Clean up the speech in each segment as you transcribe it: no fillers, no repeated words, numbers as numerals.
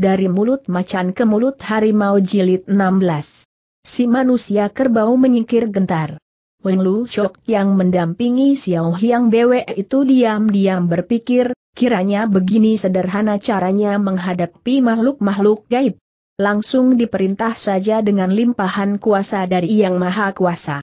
Dari mulut macan ke mulut harimau jilid 16. Si manusia kerbau menyingkir gentar. Wang Lu Shok yang mendampingi Siauw Hiang Bwe itu diam-diam berpikir, kiranya begini sederhana caranya menghadapi makhluk-makhluk gaib. Langsung diperintah saja dengan limpahan kuasa dari Yang Maha Kuasa.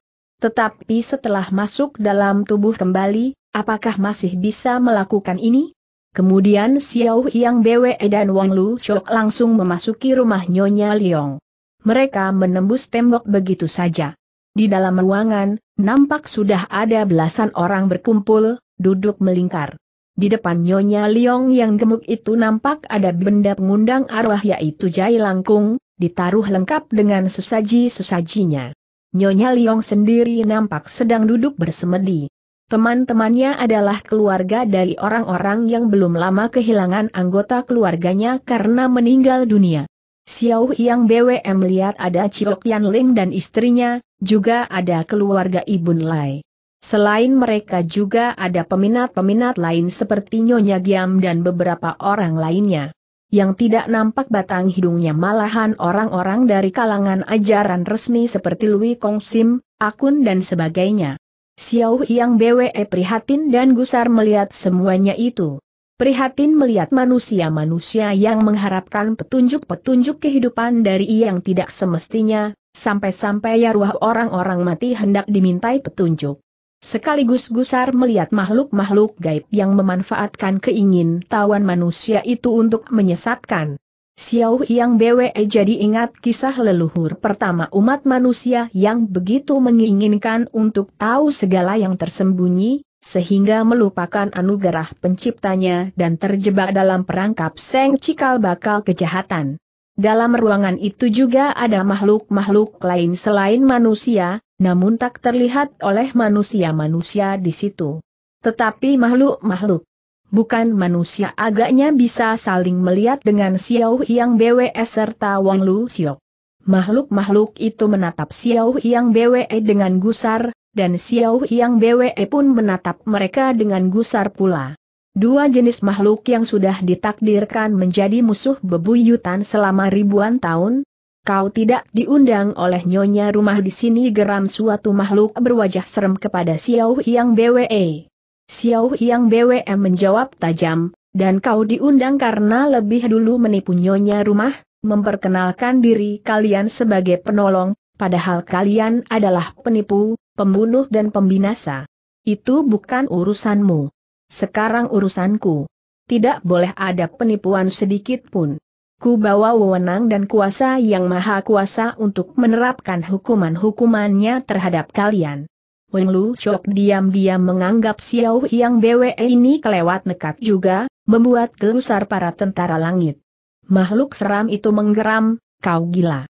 Tetapi setelah masuk dalam tubuh kembali, apakah masih bisa melakukan ini? Kemudian Siauw Hiang Bwe dan Wang Lu Shok langsung memasuki rumah Nyonya Liong. Mereka menembus tembok begitu saja. Di dalam ruangan, nampak sudah ada belasan orang berkumpul, duduk melingkar. Di depan Nyonya Liong yang gemuk itu nampak ada benda pengundang arwah yaitu Jailangkung, ditaruh lengkap dengan sesaji-sesajinya. Nyonya Liong sendiri nampak sedang duduk bersemedi. Teman-temannya adalah keluarga dari orang-orang yang belum lama kehilangan anggota keluarganya karena meninggal dunia. Siauw Hiang Bwe melihat ada Ciok Yan Ling dan istrinya, juga ada keluarga Ibu Lai. Selain mereka juga ada peminat-peminat lain seperti Nyonya Giam dan beberapa orang lainnya. Yang tidak nampak batang hidungnya malahan orang-orang dari kalangan ajaran resmi seperti Lui Kong Sim, Akun dan sebagainya. Siauw Hiang Bwe prihatin dan gusar melihat semuanya itu. Prihatin melihat manusia-manusia yang mengharapkan petunjuk-petunjuk kehidupan dari yang tidak semestinya, sampai-sampai arwah orang-orang mati hendak dimintai petunjuk. Sekaligus gusar melihat makhluk-makhluk gaib yang memanfaatkan keingintahuan manusia itu untuk menyesatkan. Siauw Hiang Bwe jadi ingat kisah leluhur pertama umat manusia yang begitu menginginkan untuk tahu segala yang tersembunyi, sehingga melupakan anugerah penciptanya dan terjebak dalam perangkap seng cikal bakal kejahatan. Dalam ruangan itu juga ada makhluk-makhluk lain selain manusia, namun tak terlihat oleh manusia-manusia di situ. Tetapi makhluk-makhluk bukan manusia agaknya bisa saling melihat dengan Siauw Hiang Bwe serta Wang Lu Siok. Makhluk-makhluk itu menatap Siauw Hiang Bwe dengan gusar, dan Siauw Hiang Bwe pun menatap mereka dengan gusar pula. Dua jenis makhluk yang sudah ditakdirkan menjadi musuh bebuyutan selama ribuan tahun. Kau tidak diundang oleh nyonya rumah di sini, geram suatu makhluk berwajah serem kepada Siauw Hiang Bwe. Siauw Hiang Bwe menjawab tajam, dan kau diundang karena lebih dulu menipu nyonya rumah, memperkenalkan diri kalian sebagai penolong, padahal kalian adalah penipu, pembunuh dan pembinasa. Itu bukan urusanmu. Sekarang urusanku. Tidak boleh ada penipuan sedikit pun. Ku bawa wewenang dan kuasa yang maha kuasa untuk menerapkan hukuman-hukumannya terhadap kalian. Wang Lu Shok diam-diam menganggap Siauw Hiang Bwe ini kelewat nekat juga, membuat gelusar para tentara langit. Makhluk seram itu menggeram, kau gila.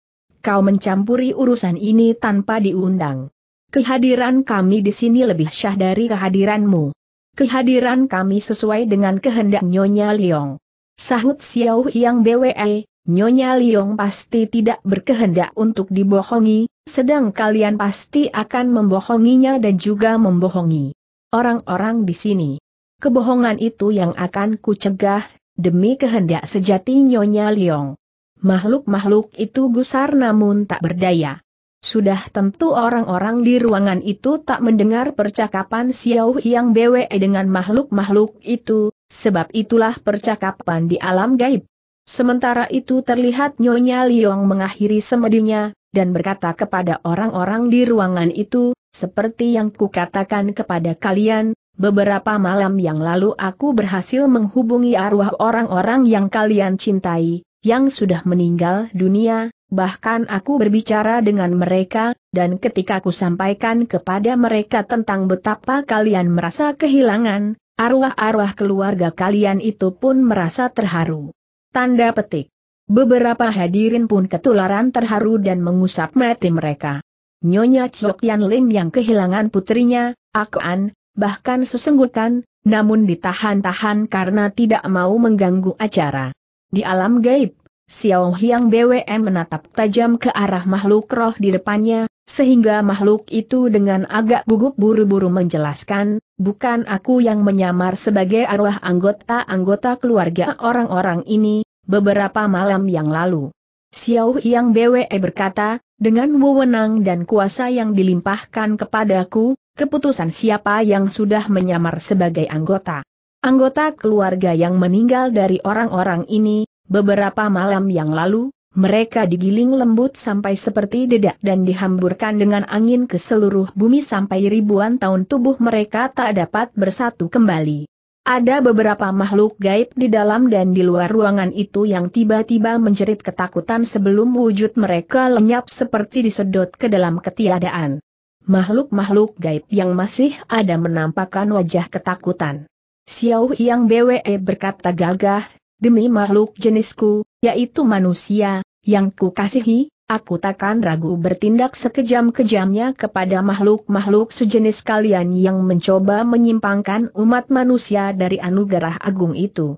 Kau mencampuri urusan ini tanpa diundang. Kehadiran kami di sini lebih syah dari kehadiranmu. Kehadiran kami sesuai dengan kehendak Nyonya Liong. Sahut Siauw Hiang Bwe, Nyonya Liong pasti tidak berkehendak untuk dibohongi. Sedang kalian pasti akan membohonginya dan juga membohongi orang-orang di sini. Kebohongan itu yang akan kucegah, demi kehendak sejati Nyonya Liong. Makhluk-makhluk itu gusar namun tak berdaya. Sudah tentu orang-orang di ruangan itu tak mendengar percakapan Siauw Hiang Bwe dengan makhluk-makhluk itu, sebab itulah percakapan di alam gaib. Sementara itu terlihat Nyonya Liong mengakhiri semedinya, dan berkata kepada orang-orang di ruangan itu, seperti yang kukatakan kepada kalian, beberapa malam yang lalu aku berhasil menghubungi arwah orang-orang yang kalian cintai, yang sudah meninggal dunia, bahkan aku berbicara dengan mereka, dan ketika aku sampaikan kepada mereka tentang betapa kalian merasa kehilangan, arwah-arwah keluarga kalian itu pun merasa terharu. Tanda petik. Beberapa hadirin pun ketularan terharu dan mengusap mata mereka. Nyonya Ciok Yan Lim yang kehilangan putrinya, Akun, bahkan sesenggukan, namun ditahan-tahan karena tidak mau mengganggu acara. Di alam gaib, Siauw Hiang Bwe menatap tajam ke arah makhluk roh di depannya, sehingga makhluk itu dengan agak gugup buru-buru menjelaskan, bukan aku yang menyamar sebagai arwah anggota-anggota keluarga orang-orang ini. beberapa malam yang lalu. Siauw Hiang Bwe berkata, dengan wewenang dan kuasa yang dilimpahkan kepadaku, keputusan siapa yang sudah menyamar sebagai anggota keluarga yang meninggal dari orang-orang ini, beberapa malam yang lalu, mereka digiling lembut sampai seperti dedak dan dihamburkan dengan angin ke seluruh bumi sampai ribuan tahun tubuh mereka tak dapat bersatu kembali. Ada beberapa makhluk gaib di dalam dan di luar ruangan itu yang tiba-tiba menjerit ketakutan sebelum wujud mereka lenyap seperti disedot ke dalam ketiadaan. Makhluk-makhluk gaib yang masih ada menampakkan wajah ketakutan. Siauw Hiang Bwe berkata gagah, demi makhluk jenisku, yaitu manusia, yang kukasihi, aku takkan ragu bertindak sekejam-kejamnya kepada makhluk-makhluk sejenis kalian yang mencoba menyimpangkan umat manusia dari anugerah agung itu.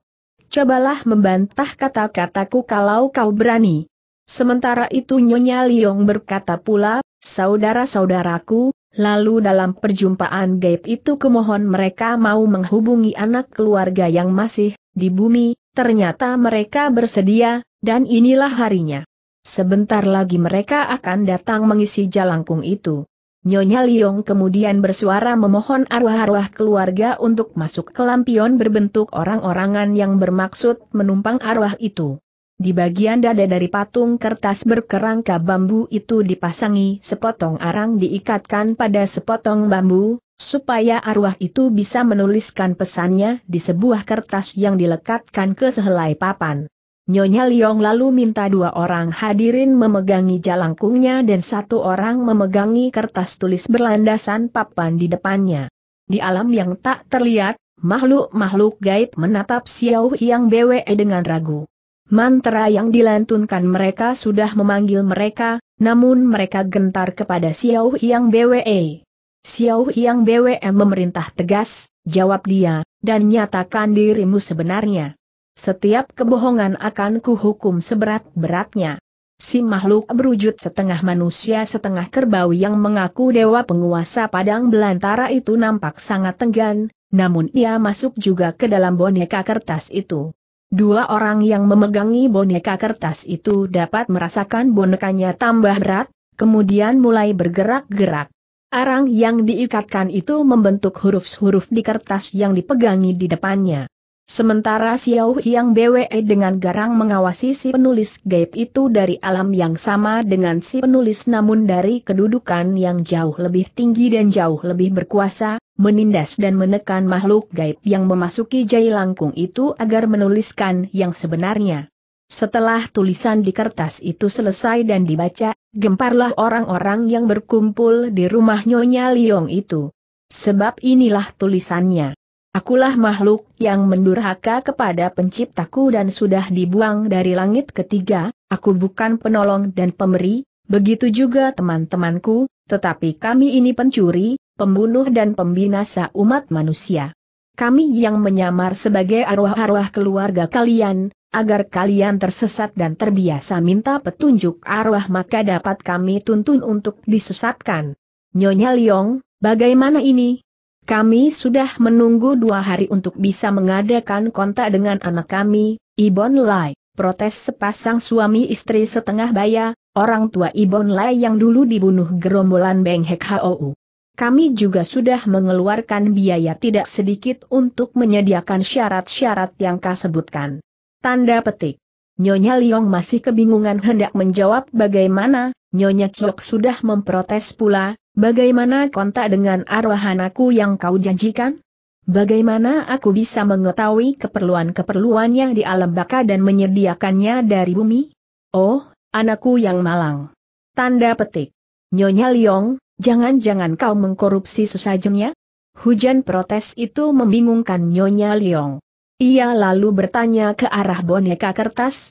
Cobalah membantah kata-kataku kalau kau berani. Sementara itu Nyonya Liong berkata pula, saudara-saudaraku, lalu dalam perjumpaan gaib itu kumohon mereka mau menghubungi anak keluarga yang masih di bumi, ternyata mereka bersedia, dan inilah harinya. Sebentar lagi mereka akan datang mengisi Jailangkung itu. Nyonya Liong kemudian bersuara memohon arwah-arwah keluarga untuk masuk ke lampion berbentuk orang-orangan yang bermaksud menumpang arwah itu. Di bagian dada dari patung kertas berkerangka bambu itu dipasangi sepotong arang diikatkan pada sepotong bambu, supaya arwah itu bisa menuliskan pesannya di sebuah kertas yang dilekatkan ke sehelai papan. Nyonya Liong lalu minta dua orang hadirin memegangi jailangkungnya dan satu orang memegangi kertas tulis berlandasan papan di depannya. Di alam yang tak terlihat, makhluk-makhluk gaib menatap Siauw Hiang Bwe dengan ragu. Mantra yang dilantunkan mereka sudah memanggil mereka, namun mereka gentar kepada Siauw Hiang Bwe. Siauw Hiang Bwe memerintah tegas, jawab dia, dan nyatakan dirimu sebenarnya. Setiap kebohongan akan kuhukum seberat-beratnya. Si makhluk berwujud setengah manusia setengah kerbau yang mengaku dewa penguasa padang belantara itu nampak sangat enggan, namun ia masuk juga ke dalam boneka kertas itu. Dua orang yang memegangi boneka kertas itu dapat merasakan bonekanya tambah berat, kemudian mulai bergerak-gerak. Arang yang diikatkan itu membentuk huruf-huruf di kertas yang dipegangi di depannya. Sementara Siauw Hiang Bwe dengan garang mengawasi si penulis gaib itu dari alam yang sama dengan si penulis namun dari kedudukan yang jauh lebih tinggi dan jauh lebih berkuasa, menindas dan menekan makhluk gaib yang memasuki Jailangkung itu agar menuliskan yang sebenarnya. Setelah tulisan di kertas itu selesai dan dibaca, gemparlah orang-orang yang berkumpul di rumah Nyonya Liong itu. Sebab inilah tulisannya. Akulah makhluk yang mendurhaka kepada penciptaku dan sudah dibuang dari langit ketiga, aku bukan penolong dan pemberi, begitu juga teman-temanku, tetapi kami ini pencuri, pembunuh dan pembinasa umat manusia. Kami yang menyamar sebagai arwah-arwah keluarga kalian, agar kalian tersesat dan terbiasa minta petunjuk arwah maka dapat kami tuntun untuk disesatkan. Nyonya Liong, bagaimana ini? Kami sudah menunggu 2 hari untuk bisa mengadakan kontak dengan anak kami, Ibu Lai. Protes sepasang suami istri setengah baya, orang tua Ibu Lai yang dulu dibunuh gerombolan Benghek Hou. Kami juga sudah mengeluarkan biaya tidak sedikit untuk menyediakan syarat-syarat yang kau sebutkan. Tanda petik. Nyonya Liong masih kebingungan hendak menjawab bagaimana, Nyonya Giam sudah memprotes pula, bagaimana kontak dengan arwahanaku yang kau janjikan? Bagaimana aku bisa mengetahui keperluan-keperluannya di alam baka dan menyediakannya dari bumi? Oh, anakku yang malang. Tanda petik. Nyonya Liong, jangan-jangan kau mengkorupsi sesajennya? Hujan protes itu membingungkan Nyonya Liong. Ia lalu bertanya ke arah boneka kertas,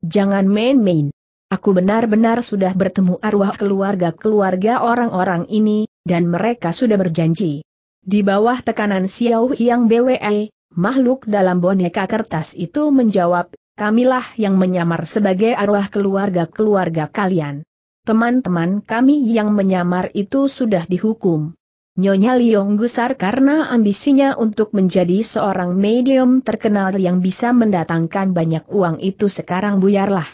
jangan main-main. Aku benar-benar sudah bertemu arwah keluarga-keluarga orang-orang ini, dan mereka sudah berjanji. Di bawah tekanan Siauw Hiang Bwe, makhluk dalam boneka kertas itu menjawab, kamilah yang menyamar sebagai arwah keluarga-keluarga kalian. Teman-teman kami yang menyamar itu sudah dihukum. Nyonya Liong gusar karena ambisinya untuk menjadi seorang medium terkenal yang bisa mendatangkan banyak uang itu sekarang buyarlah.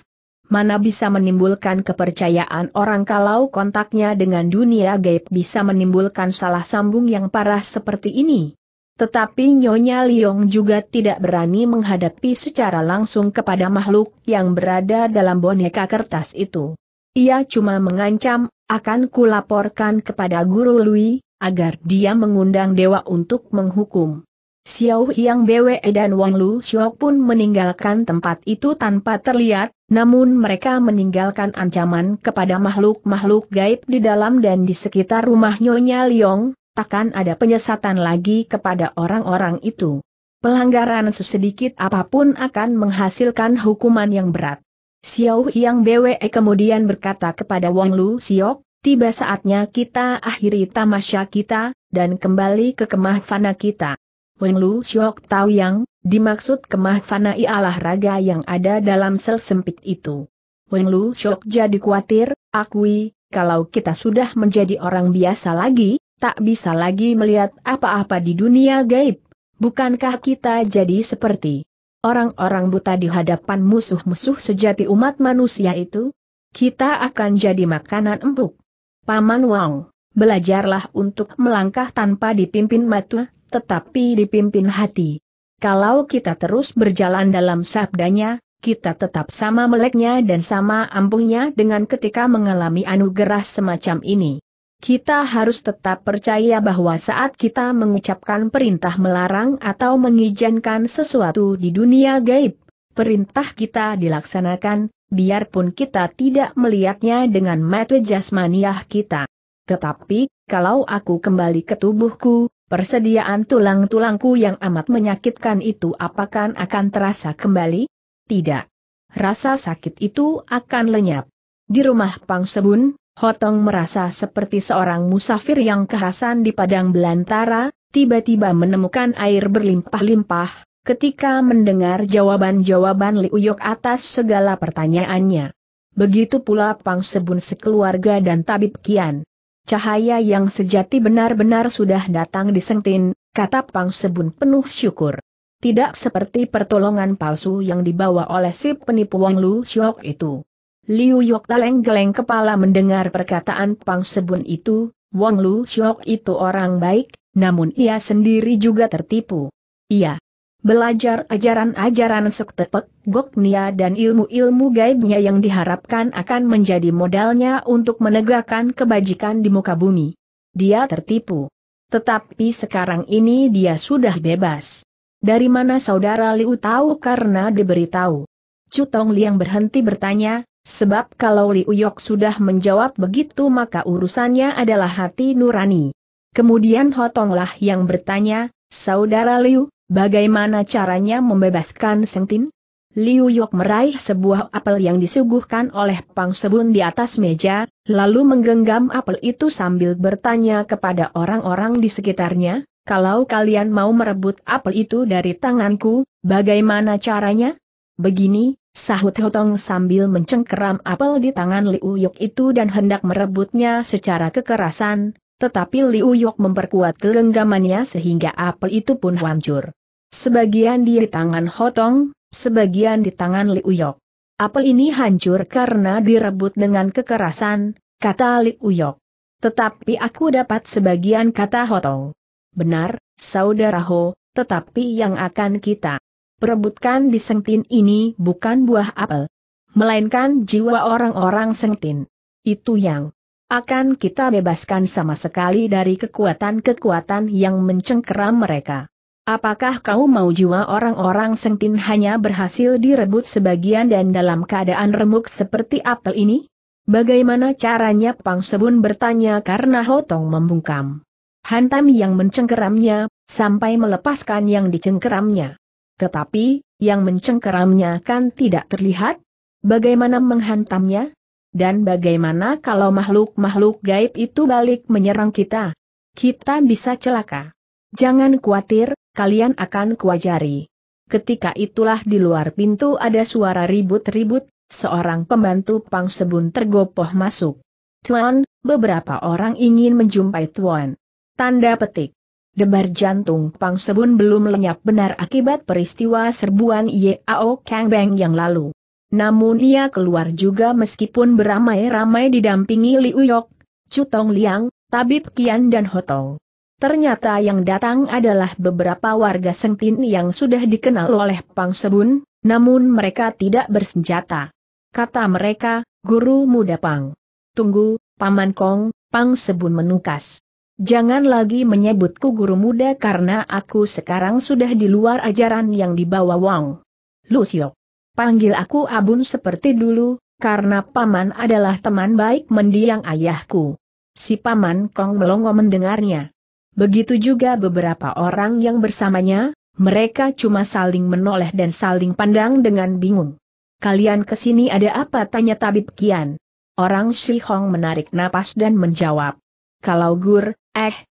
Mana bisa menimbulkan kepercayaan orang kalau kontaknya dengan dunia gaib bisa menimbulkan salah sambung yang parah seperti ini. Tetapi Nyonya Liong juga tidak berani menghadapi secara langsung kepada makhluk yang berada dalam boneka kertas itu. Ia cuma mengancam, akan kulaporkan kepada Guru Lui, agar dia mengundang dewa untuk menghukum. Siauw Hiang Bwe dan Wang Lu Shok pun meninggalkan tempat itu tanpa terlihat. Namun mereka meninggalkan ancaman kepada makhluk-makhluk gaib di dalam dan di sekitar rumah Nyonya Liong, takkan ada penyesatan lagi kepada orang-orang itu. Pelanggaran sesedikit apapun akan menghasilkan hukuman yang berat. Siauw Hiang Bwe kemudian berkata kepada Wang Lu Siok, tiba saatnya kita akhiri tamasya kita, dan kembali ke kemah fana kita. Wang Lu Siok tahu yang dimaksud kemah fana ialah raga yang ada dalam sel sempit itu. Wang Lu Siok jadi khawatir, akui, kalau kita sudah menjadi orang biasa lagi, tak bisa lagi melihat apa-apa di dunia gaib. Bukankah kita jadi seperti orang-orang buta di hadapan musuh-musuh sejati umat manusia itu? Kita akan jadi makanan empuk. Paman Wang, belajarlah untuk melangkah tanpa dipimpin mata, tetapi dipimpin hati. Kalau kita terus berjalan dalam sabdanya, kita tetap sama meleknya dan sama ampuhnya dengan ketika mengalami anugerah semacam ini. Kita harus tetap percaya bahwa saat kita mengucapkan perintah melarang atau mengizinkan sesuatu di dunia gaib, perintah kita dilaksanakan, biarpun kita tidak melihatnya dengan mata jasmaniah kita. Tetapi, kalau aku kembali ke tubuhku, persediaan tulang-tulangku yang amat menyakitkan itu apakah akan terasa kembali? Tidak. Rasa sakit itu akan lenyap. Di rumah Pang Sebun, Hutong merasa seperti seorang musafir yang kehausan di padang belantara, tiba-tiba menemukan air berlimpah-limpah, ketika mendengar jawaban-jawaban Liu Yok atas segala pertanyaannya. Begitu pula Pang Sebun sekeluarga dan Tabib Kian. Cahaya yang sejati benar-benar sudah datang di Sengtin, kata Pang Sebun penuh syukur. Tidak seperti pertolongan palsu yang dibawa oleh si penipu Wang Lu Siok itu. Liu Yok geleng-geleng kepala mendengar perkataan Pang Sebun itu, Wang Lu Siok itu orang baik, namun ia sendiri juga tertipu. Ia belajar ajaran-ajaran sekte Pek Gok Nia dan ilmu-ilmu gaibnya yang diharapkan akan menjadi modalnya untuk menegakkan kebajikan di muka bumi. Dia tertipu. Tetapi sekarang ini dia sudah bebas. Dari mana saudara Liu tahu? Karena diberitahu. Chu Tong Liang berhenti bertanya, sebab kalau Liu Yok sudah menjawab begitu maka urusannya adalah hati nurani. Kemudian Hutong lah yang bertanya, saudara Liu, bagaimana caranya membebaskan Sengtin? Liu Yok meraih sebuah apel yang disuguhkan oleh Pang Sebun di atas meja, lalu menggenggam apel itu sambil bertanya kepada orang-orang di sekitarnya, kalau kalian mau merebut apel itu dari tanganku, bagaimana caranya? Begini, sahut Hutong sambil mencengkeram apel di tangan Liu Yok itu dan hendak merebutnya secara kekerasan. Tetapi Liu Yok memperkuat genggamannya sehingga apel itu pun hancur. Sebagian di tangan Hutong, sebagian di tangan Liu Yok. Apel ini hancur karena direbut dengan kekerasan, kata Liu Yok. Tetapi aku dapat sebagian, kata Hutong. Benar, saudara Ho, tetapi yang akan kita perebutkan di Sengtin ini bukan buah apel, melainkan jiwa orang-orang Sengtin. Itu yang akan kita bebaskan sama sekali dari kekuatan-kekuatan yang mencengkeram mereka. Apakah kau mau jiwa orang-orang Sengtin hanya berhasil direbut sebagian dan dalam keadaan remuk seperti apel ini? Bagaimana caranya? Pang Sebun bertanya karena Hutong membungkam. Hantam yang mencengkeramnya, sampai melepaskan yang dicengkeramnya. Tetapi, yang mencengkeramnya kan tidak terlihat? Bagaimana menghantamnya? Dan bagaimana kalau makhluk-makhluk gaib itu balik menyerang kita? Kita bisa celaka. Jangan khawatir, kalian akan kuajari. Ketika itulah di luar pintu ada suara ribut-ribut, seorang pembantu Pang Sebun tergopoh masuk. Tuan, beberapa orang ingin menjumpai Tuan. Tanda petik. Debar jantung Pang Sebun belum lenyap benar akibat peristiwa serbuan Yao Kang Beng yang lalu. Namun ia keluar juga meskipun beramai-ramai didampingi Liu Yok, Chu Tong Liang, Tabib Kian dan Hutong. Ternyata yang datang adalah beberapa warga Sengtin yang sudah dikenal oleh Pang Sebun, namun mereka tidak bersenjata. Kata mereka, "Guru muda Pang." "Tunggu, Paman Kong," Pang Sebun menukas. "Jangan lagi menyebutku guru muda karena aku sekarang sudah di luar ajaran yang dibawa Wang Lu Siok. Panggil aku Abun seperti dulu, karena Paman adalah teman baik mendiang ayahku." Si Paman Kong melongo mendengarnya. Begitu juga beberapa orang yang bersamanya, mereka cuma saling menoleh dan saling pandang dengan bingung. "Kalian kesini ada apa?" tanya Tabib Kian. Orang Shihong menarik napas dan menjawab, "Kalau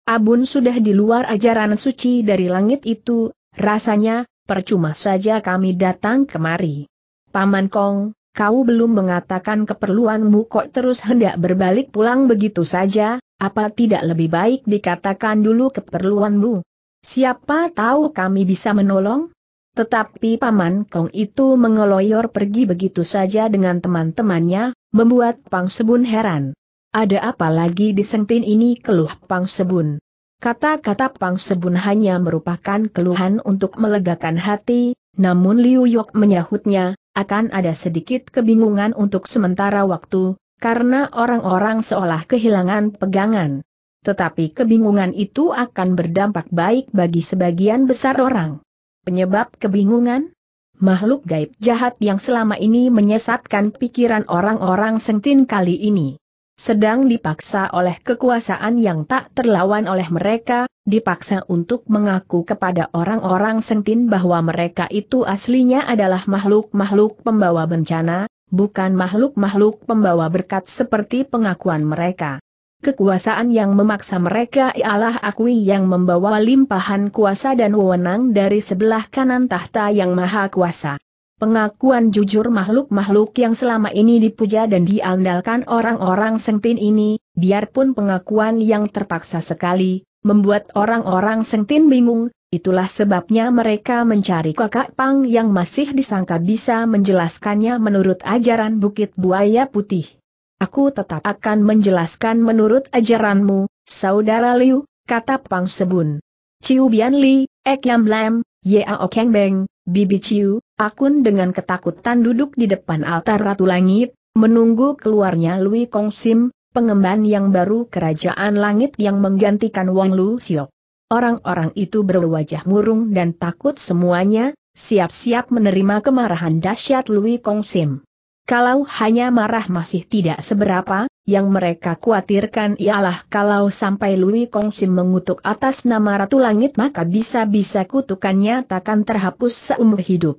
Abun sudah di luar ajaran suci dari langit itu, rasanya, percuma saja kami datang kemari." "Paman Kong, kau belum mengatakan keperluanmu kok terus hendak berbalik pulang begitu saja, apa tidak lebih baik dikatakan dulu keperluanmu? Siapa tahu kami bisa menolong." Tetapi Paman Kong itu mengeloyor pergi begitu saja dengan teman-temannya, membuat Pang Sebun heran. "Ada apa lagi di Sengtin ini?" keluh Pang Sebun. Kata-kata Pang Sebun hanya merupakan keluhan untuk melegakan hati, namun Liu Yok menyahutnya, akan ada sedikit kebingungan untuk sementara waktu, karena orang-orang seolah kehilangan pegangan. Tetapi kebingungan itu akan berdampak baik bagi sebagian besar orang. Penyebab kebingungan? Makhluk gaib jahat yang selama ini menyesatkan pikiran orang-orang Sengtin kali ini. Sedang dipaksa oleh kekuasaan yang tak terlawan oleh mereka, dipaksa untuk mengaku kepada orang-orang Sengtin bahwa mereka itu aslinya adalah makhluk-makhluk pembawa bencana, bukan makhluk-makhluk pembawa berkat seperti pengakuan mereka. Kekuasaan yang memaksa mereka ialah Ahwe yang membawa limpahan kuasa dan wewenang dari sebelah kanan tahta yang maha kuasa. Pengakuan jujur makhluk-makhluk yang selama ini dipuja dan diandalkan orang-orang Sengtin ini, biarpun pengakuan yang terpaksa sekali, membuat orang-orang Sengtin bingung, itulah sebabnya mereka mencari kakak Pang yang masih disangka bisa menjelaskannya menurut ajaran Bukit Buaya Putih. "Aku tetap akan menjelaskan menurut ajaranmu, Saudara Liu," kata Pang Sebun. "Ciu Yan Ling, Ek Yam Lam, Yao Kang Beng, Bibi Chiu." Akun dengan ketakutan duduk di depan altar Ratu Langit, menunggu keluarnya Lui Kong Sim, pengemban yang baru kerajaan langit yang menggantikan Wong Lu Shok. Orang-orang itu berwajah murung dan takut semuanya, siap-siap menerima kemarahan dahsyat Lui Kong Sim. Kalau hanya marah masih tidak seberapa, yang mereka khawatirkan ialah kalau sampai Lui Kong Sim mengutuk atas nama Ratu Langit maka bisa-bisa kutukannya takkan terhapus seumur hidup.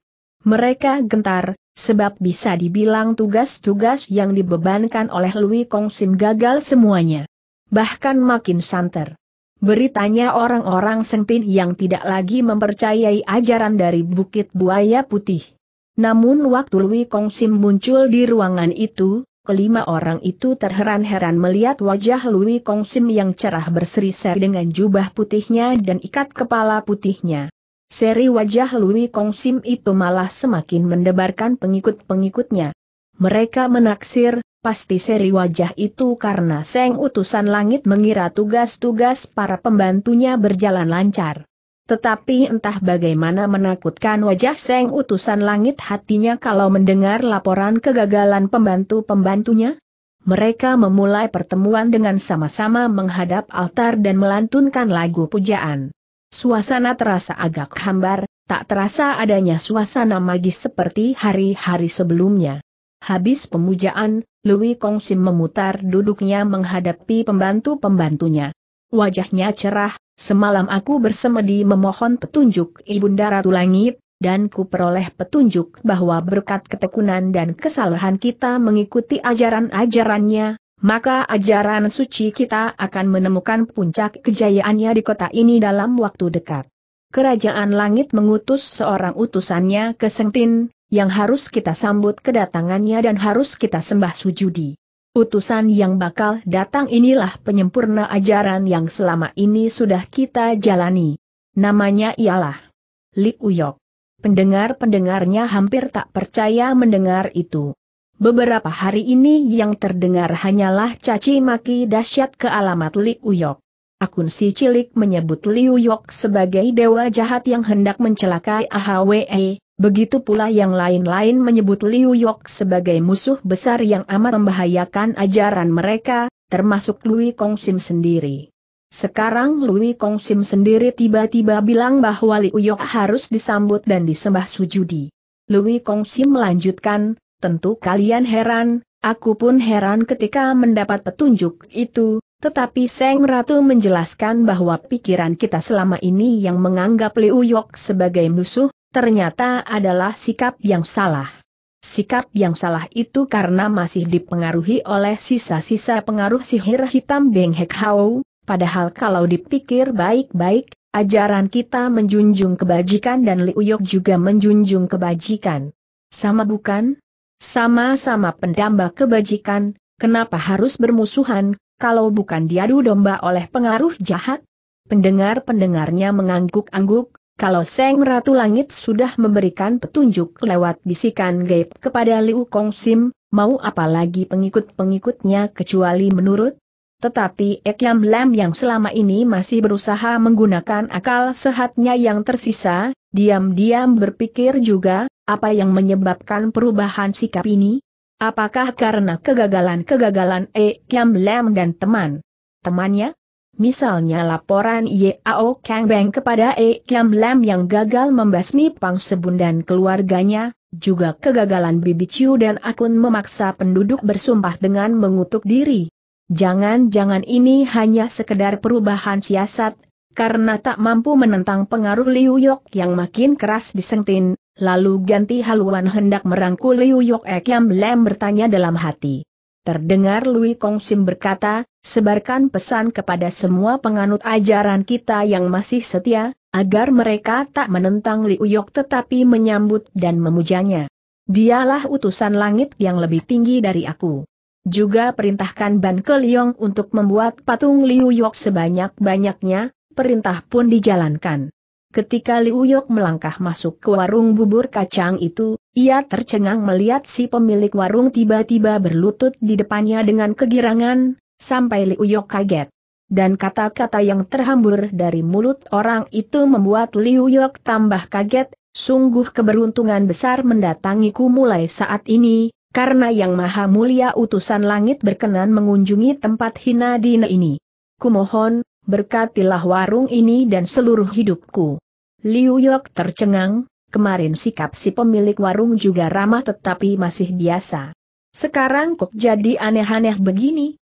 Mereka gentar, sebab bisa dibilang tugas-tugas yang dibebankan oleh Lui Kong Sim gagal semuanya. Bahkan makin santer. Beritanya orang-orang Sengtin yang tidak lagi mempercayai ajaran dari Bukit Buaya Putih. Namun waktu Lui Kong Sim muncul di ruangan itu, kelima orang itu terheran-heran melihat wajah Lui Kong Sim yang cerah berseri-seri dengan jubah putihnya dan ikat kepala putihnya. Seri wajah Lui Kong Sim itu malah semakin mendebarkan pengikut-pengikutnya. Mereka menaksir, pasti seri wajah itu karena Seng Utusan Langit mengira tugas-tugas para pembantunya berjalan lancar. Tetapi entah bagaimana menakutkan wajah Seng Utusan Langit hatinya kalau mendengar laporan kegagalan pembantu-pembantunya. Mereka memulai pertemuan dengan sama-sama menghadap altar dan melantunkan lagu pujaan. Suasana terasa agak hambar, tak terasa adanya suasana magis seperti hari-hari sebelumnya. Habis pemujaan, Lui Kong Sim memutar duduknya menghadapi pembantu-pembantunya. Wajahnya cerah, "Semalam aku bersemedi memohon petunjuk Ibunda Ratu Langit, dan ku peroleh petunjuk bahwa berkat ketekunan dan kesalahan kita mengikuti ajaran-ajarannya, maka ajaran suci kita akan menemukan puncak kejayaannya di kota ini dalam waktu dekat. Kerajaan Langit mengutus seorang utusannya ke Sengtin, yang harus kita sambut kedatangannya dan harus kita sembah sujudi. Utusan yang bakal datang inilah penyempurna ajaran yang selama ini sudah kita jalani. Namanya ialah Liu Yok. Pendengar-pendengarnya hampir tak percaya mendengar itu. Beberapa hari ini yang terdengar hanyalah caci maki dahsyat ke alamat Liu Yok. Akun si cilik menyebut Liu Yok sebagai dewa jahat yang hendak mencelakai Ahwe. Begitu pula yang lain-lain menyebut Liu Yok sebagai musuh besar yang amat membahayakan ajaran mereka, termasuk Lui Kong Sim sendiri. Sekarang Lui Kong Sim sendiri tiba-tiba bilang bahwa Liu Yok harus disambut dan disembah sujudi. Lui Kong Sim melanjutkan, "Tentu kalian heran, aku pun heran ketika mendapat petunjuk itu. Tetapi Seng Ratu menjelaskan bahwa pikiran kita selama ini yang menganggap Liu Yok sebagai musuh, ternyata adalah sikap yang salah. Sikap yang salah itu karena masih dipengaruhi oleh sisa-sisa pengaruh sihir hitam Benghek Hou, padahal kalau dipikir baik-baik, ajaran kita menjunjung kebajikan dan Liu Yok juga menjunjung kebajikan. Sama bukan? Sama-sama pendamba kebajikan, kenapa harus bermusuhan? Kalau bukan diadu domba oleh pengaruh jahat?" Pendengar-pendengarnya mengangguk-angguk. Kalau Seng Ratu Langit sudah memberikan petunjuk lewat bisikan gaib kepada Liu Kong Sim, mau apalagi pengikut-pengikutnya kecuali menurut? Tetapi Ek Yam Lam yang selama ini masih berusaha menggunakan akal sehatnya yang tersisa, diam-diam berpikir juga, apa yang menyebabkan perubahan sikap ini? Apakah karena kegagalan-kegagalan Ek Yam Lam dan teman-temannya? Misalnya laporan Yao Kang Beng kepada Ek Yam Lam yang gagal membasmi Pang Sebun dan keluarganya, juga kegagalan Bibi Chiu dan Akun memaksa penduduk bersumpah dengan mengutuk diri. Jangan-jangan ini hanya sekedar perubahan siasat, karena tak mampu menentang pengaruh Liu Yok yang makin keras di Sengtin, lalu ganti haluan hendak merangkul Liu Yok. Ek Yam Lam bertanya dalam hati. Terdengar Lui Kong Sim berkata, "Sebarkan pesan kepada semua penganut ajaran kita yang masih setia, agar mereka tak menentang Liu Yok tetapi menyambut dan memujanya. Dialah utusan langit yang lebih tinggi dari aku. Juga perintahkan Ban Keliong untuk membuat patung Liu Yok sebanyak-banyaknya." Perintah pun dijalankan. Ketika Liu Yok melangkah masuk ke warung bubur kacang itu, ia tercengang melihat si pemilik warung tiba-tiba berlutut di depannya dengan kegirangan, sampai Liu Yok kaget. Dan kata-kata yang terhambur dari mulut orang itu membuat Liu Yok tambah kaget. Sungguh keberuntungan besar mendatangiku mulai saat ini, karena Yang Maha Mulia Utusan Langit berkenan mengunjungi tempat hina dina ini. Kumohon, berkatilah warung ini dan seluruh hidupku. Liu Yok tercengang, kemarin sikap si pemilik warung juga ramah tetapi masih biasa. Sekarang kok jadi aneh-aneh begini?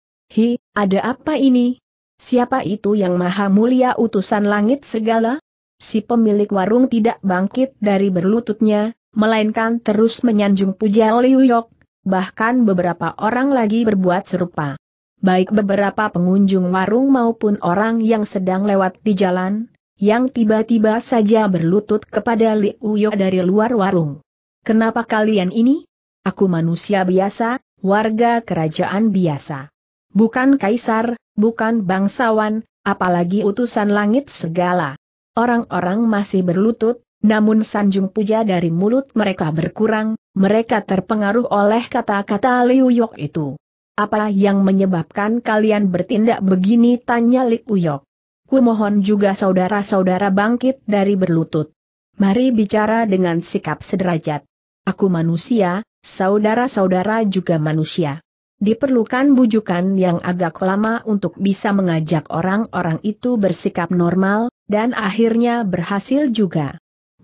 Ada apa ini? Siapa itu Yang Maha Mulia Utusan Langit segala? Si pemilik warung tidak bangkit dari berlututnya, melainkan terus menyanjung puja Liu Yok, bahkan beberapa orang lagi berbuat serupa. Baik beberapa pengunjung warung maupun orang yang sedang lewat di jalan, yang tiba-tiba saja berlutut kepada Liu Yok dari luar warung. "Kenapa kalian ini? Aku manusia biasa, warga kerajaan biasa. Bukan kaisar, bukan bangsawan, apalagi utusan langit segala." Orang-orang masih berlutut, namun sanjung puja dari mulut mereka berkurang, mereka terpengaruh oleh kata-kata Liu Yok itu. "Apa yang menyebabkan kalian bertindak begini?" tanya Liu Yok. "Kumohon juga saudara-saudara bangkit dari berlutut. Mari bicara dengan sikap sederajat. Aku manusia, saudara-saudara juga manusia." Diperlukan bujukan yang agak lama untuk bisa mengajak orang-orang itu bersikap normal, dan akhirnya berhasil juga.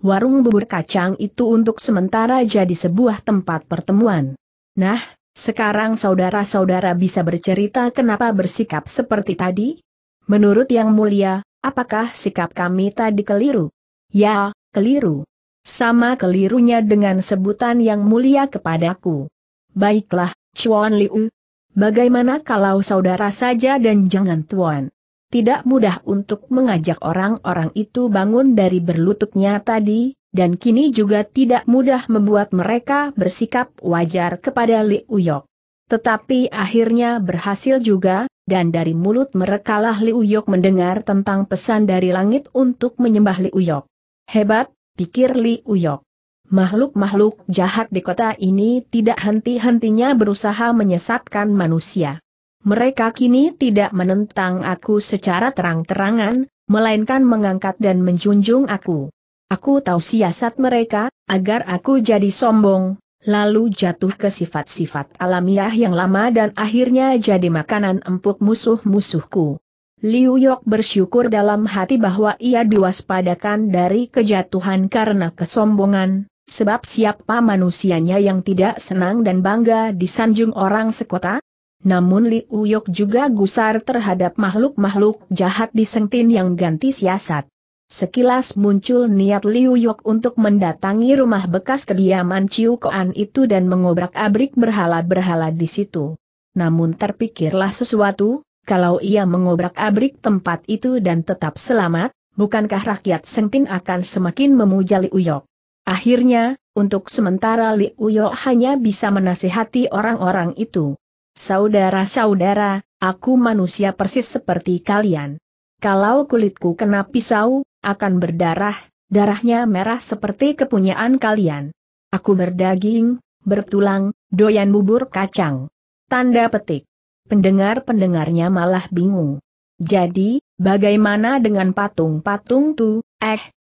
Warung bubur kacang itu untuk sementara jadi sebuah tempat pertemuan. "Nah, sekarang saudara-saudara bisa bercerita kenapa bersikap seperti tadi? Menurut Yang Mulia, apakah sikap kami tadi keliru?" "Ya, keliru. Sama kelirunya dengan sebutan Yang Mulia kepadaku." "Baiklah, Chuan Liu. Bagaimana kalau saudara saja dan jangan Tuan?" Tidak mudah untuk mengajak orang-orang itu bangun dari berlututnya tadi, dan kini juga tidak mudah membuat mereka bersikap wajar kepada Liu Yok. Tetapi akhirnya berhasil juga, dan dari mulut merekalah Liu Yok mendengar tentang pesan dari langit untuk menyembah Liu Yok. Hebat, pikir Liu Yok. Makhluk-makhluk jahat di kota ini tidak henti-hentinya berusaha menyesatkan manusia. Mereka kini tidak menentang aku secara terang-terangan, melainkan mengangkat dan menjunjung aku. Aku tahu siasat mereka, agar aku jadi sombong, lalu jatuh ke sifat-sifat alamiah yang lama dan akhirnya jadi makanan empuk musuh-musuhku. Liu Yok bersyukur dalam hati bahwa ia diwaspadakan dari kejatuhan karena kesombongan. Sebab siapa manusianya yang tidak senang dan bangga disanjung orang sekota? Namun Liu Yok juga gusar terhadap makhluk-makhluk jahat di Sengtin yang ganti siasat. Sekilas muncul niat Liu Yok untuk mendatangi rumah bekas kediaman Ciu Koan itu dan mengobrak-abrik berhala-berhala di situ. Namun terpikirlah sesuatu, kalau ia mengobrak-abrik tempat itu dan tetap selamat, bukankah rakyat Sengtin akan semakin memuja Liu Yok? Akhirnya, untuk sementara Liu Yok hanya bisa menasihati orang-orang itu. Saudara-saudara, aku manusia persis seperti kalian. Kalau kulitku kena pisau, akan berdarah, darahnya merah seperti kepunyaan kalian. Aku berdaging, bertulang, doyan bubur kacang. Tanda petik. Pendengar-pendengarnya malah bingung. Jadi, bagaimana dengan patung-patung tu?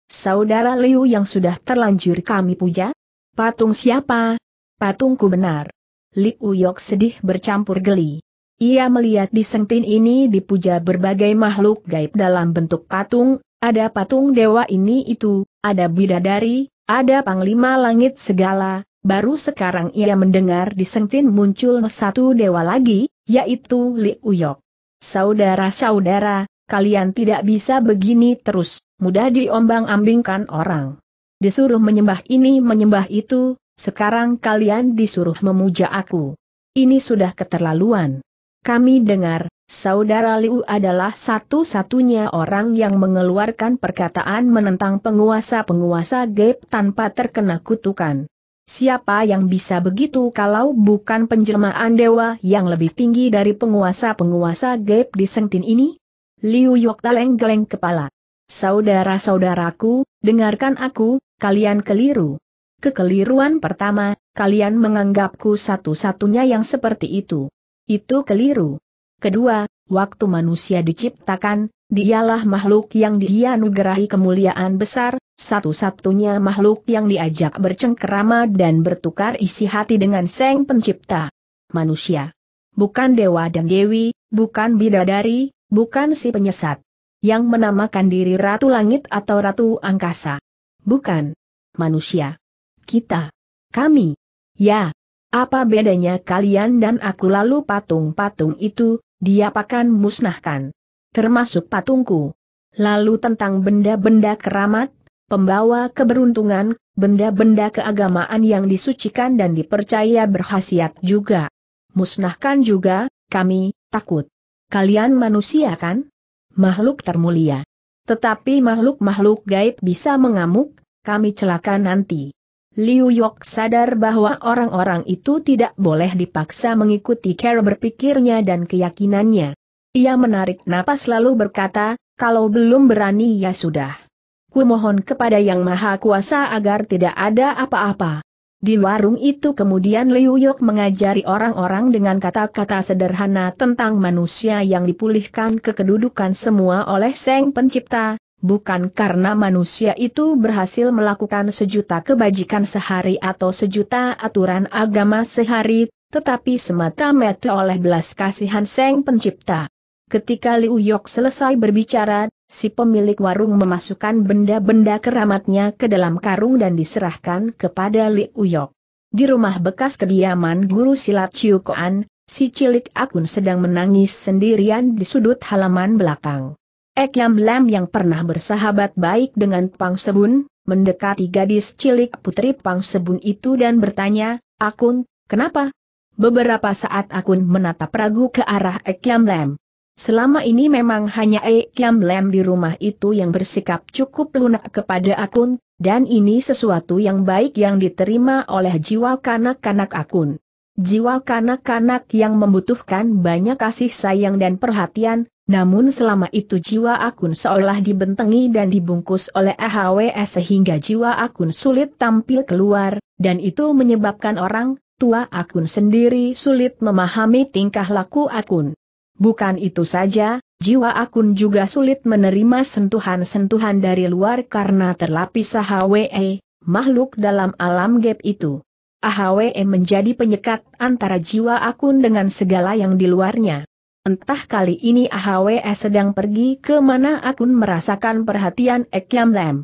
Saudara Liu yang sudah terlanjur kami puja? Patung siapa? Patungku benar. Liu Yok sedih bercampur geli. Ia melihat di Sengtin ini dipuja berbagai makhluk gaib dalam bentuk patung, ada patung dewa ini itu, ada bidadari, ada panglima langit segala, baru sekarang ia mendengar di Sengtin muncul satu dewa lagi, yaitu Liu Yok. Saudara-saudara, kalian tidak bisa begini terus, mudah diombang-ambingkan orang. Disuruh menyembah ini menyembah itu, sekarang kalian disuruh memuja aku. Ini sudah keterlaluan. Kami dengar, saudara Liu adalah satu-satunya orang yang mengeluarkan perkataan menentang penguasa-penguasa gaib tanpa terkena kutukan. Siapa yang bisa begitu kalau bukan penjelmaan dewa yang lebih tinggi dari penguasa-penguasa gaib di Sengtin ini? Liu Yok geleng-geleng kepala. Saudara-saudaraku, dengarkan aku, kalian keliru. Kekeliruan pertama, kalian menganggapku satu-satunya yang seperti itu. Itu keliru. Kedua, waktu manusia diciptakan, dialah makhluk yang dianugerahi kemuliaan besar, satu-satunya makhluk yang diajak bercengkerama dan bertukar isi hati dengan Sang Pencipta. Manusia. Bukan dewa dan dewi, bukan bidadari, bukan si penyesat. Yang menamakan diri Ratu Langit atau Ratu Angkasa. Bukan. Manusia. Kita. Kami. Ya. Apa bedanya kalian dan aku? Lalu patung-patung itu, dia akan musnahkan. Termasuk patungku. Lalu tentang benda-benda keramat, pembawa keberuntungan, benda-benda keagamaan yang disucikan dan dipercaya berkhasiat juga. Musnahkan juga, kami, takut. Kalian manusia kan? Makhluk termulia. Tetapi makhluk-makhluk gaib bisa mengamuk, kami celaka nanti. Liu Yok sadar bahwa orang-orang itu tidak boleh dipaksa mengikuti cara berpikirnya dan keyakinannya. Ia menarik napas lalu berkata, kalau belum berani ya sudah. Kumohon kepada Yang Maha Kuasa agar tidak ada apa-apa. Di warung itu kemudian Liu Yok mengajari orang-orang dengan kata-kata sederhana tentang manusia yang dipulihkan ke kedudukan semua oleh Sang Pencipta. Bukan karena manusia itu berhasil melakukan sejuta kebajikan sehari atau sejuta aturan agama sehari, tetapi semata-mata oleh belas kasihan Sang Pencipta. Ketika Liu Yok selesai berbicara, si pemilik warung memasukkan benda-benda keramatnya ke dalam karung dan diserahkan kepada Liu Yok. Di rumah bekas kediaman guru silat Ciu Koan, si cilik Akun sedang menangis sendirian di sudut halaman belakang. Ek Yam Lam yang pernah bersahabat baik dengan Pang Sebun, mendekati gadis cilik putri Pang Sebun itu dan bertanya, Akun, kenapa? Beberapa saat Akun menatap ragu ke arah Ek Yam Lam. Selama ini memang hanya Ek Yam Lam di rumah itu yang bersikap cukup lunak kepada Akun, dan ini sesuatu yang baik yang diterima oleh jiwa kanak-kanak Akun. Jiwa kanak-kanak yang membutuhkan banyak kasih sayang dan perhatian, namun selama itu jiwa Akun seolah dibentengi dan dibungkus oleh Ahwe sehingga jiwa Akun sulit tampil keluar, dan itu menyebabkan orang tua Akun sendiri sulit memahami tingkah laku Akun. Bukan itu saja, jiwa Akun juga sulit menerima sentuhan-sentuhan dari luar karena terlapis Ahwe, makhluk dalam alam gaib itu. Ahwe menjadi penyekat antara jiwa Akun dengan segala yang di luarnya. Entah kali ini Ahwe sedang pergi ke mana Akun merasakan perhatian Ek Yam Lam.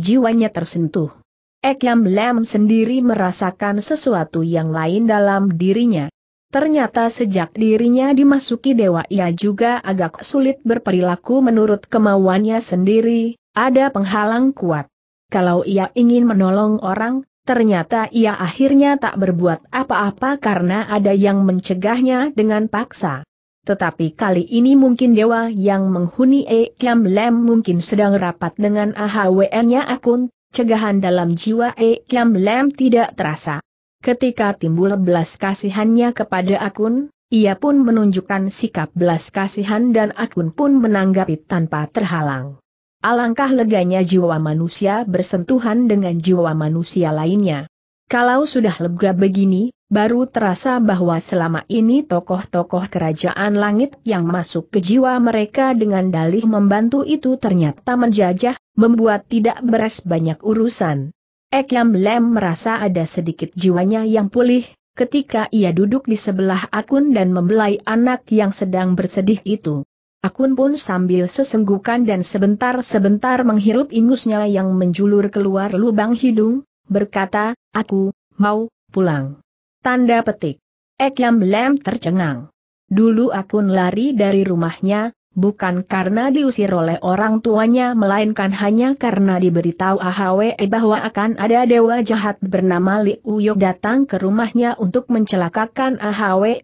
Jiwanya tersentuh. Ek Yam Lam sendiri merasakan sesuatu yang lain dalam dirinya. Ternyata sejak dirinya dimasuki dewa ia juga agak sulit berperilaku menurut kemauannya sendiri, ada penghalang kuat. Kalau ia ingin menolong orang, ternyata ia akhirnya tak berbuat apa-apa karena ada yang mencegahnya dengan paksa. Tetapi kali ini mungkin dewa yang menghuni Ek Yam Lam mungkin sedang rapat dengan AHWN-nya Akun, cegahan dalam jiwa Ek Yam Lam tidak terasa. Ketika timbul belas kasihannya kepada Akun, ia pun menunjukkan sikap belas kasihan dan Akun pun menanggapi tanpa terhalang. Alangkah leganya jiwa manusia bersentuhan dengan jiwa manusia lainnya. Kalau sudah lega begini, baru terasa bahwa selama ini tokoh-tokoh kerajaan langit yang masuk ke jiwa mereka dengan dalih membantu itu ternyata menjajah, membuat tidak beres banyak urusan. Ek Yam Lam merasa ada sedikit jiwanya yang pulih, ketika ia duduk di sebelah Akun dan membelai anak yang sedang bersedih itu. Akun pun sambil sesenggukan dan sebentar-sebentar menghirup ingusnya yang menjulur keluar lubang hidung, berkata, "Aku mau pulang." Tanda petik. Ek Yam Lam tercengang. Dulu Akun lari dari rumahnya, bukan karena diusir oleh orang tuanya melainkan hanya karena diberitahu Ahwe bahwa akan ada dewa jahat bernama Liu Yok datang ke rumahnya untuk mencelakakan Ahwe.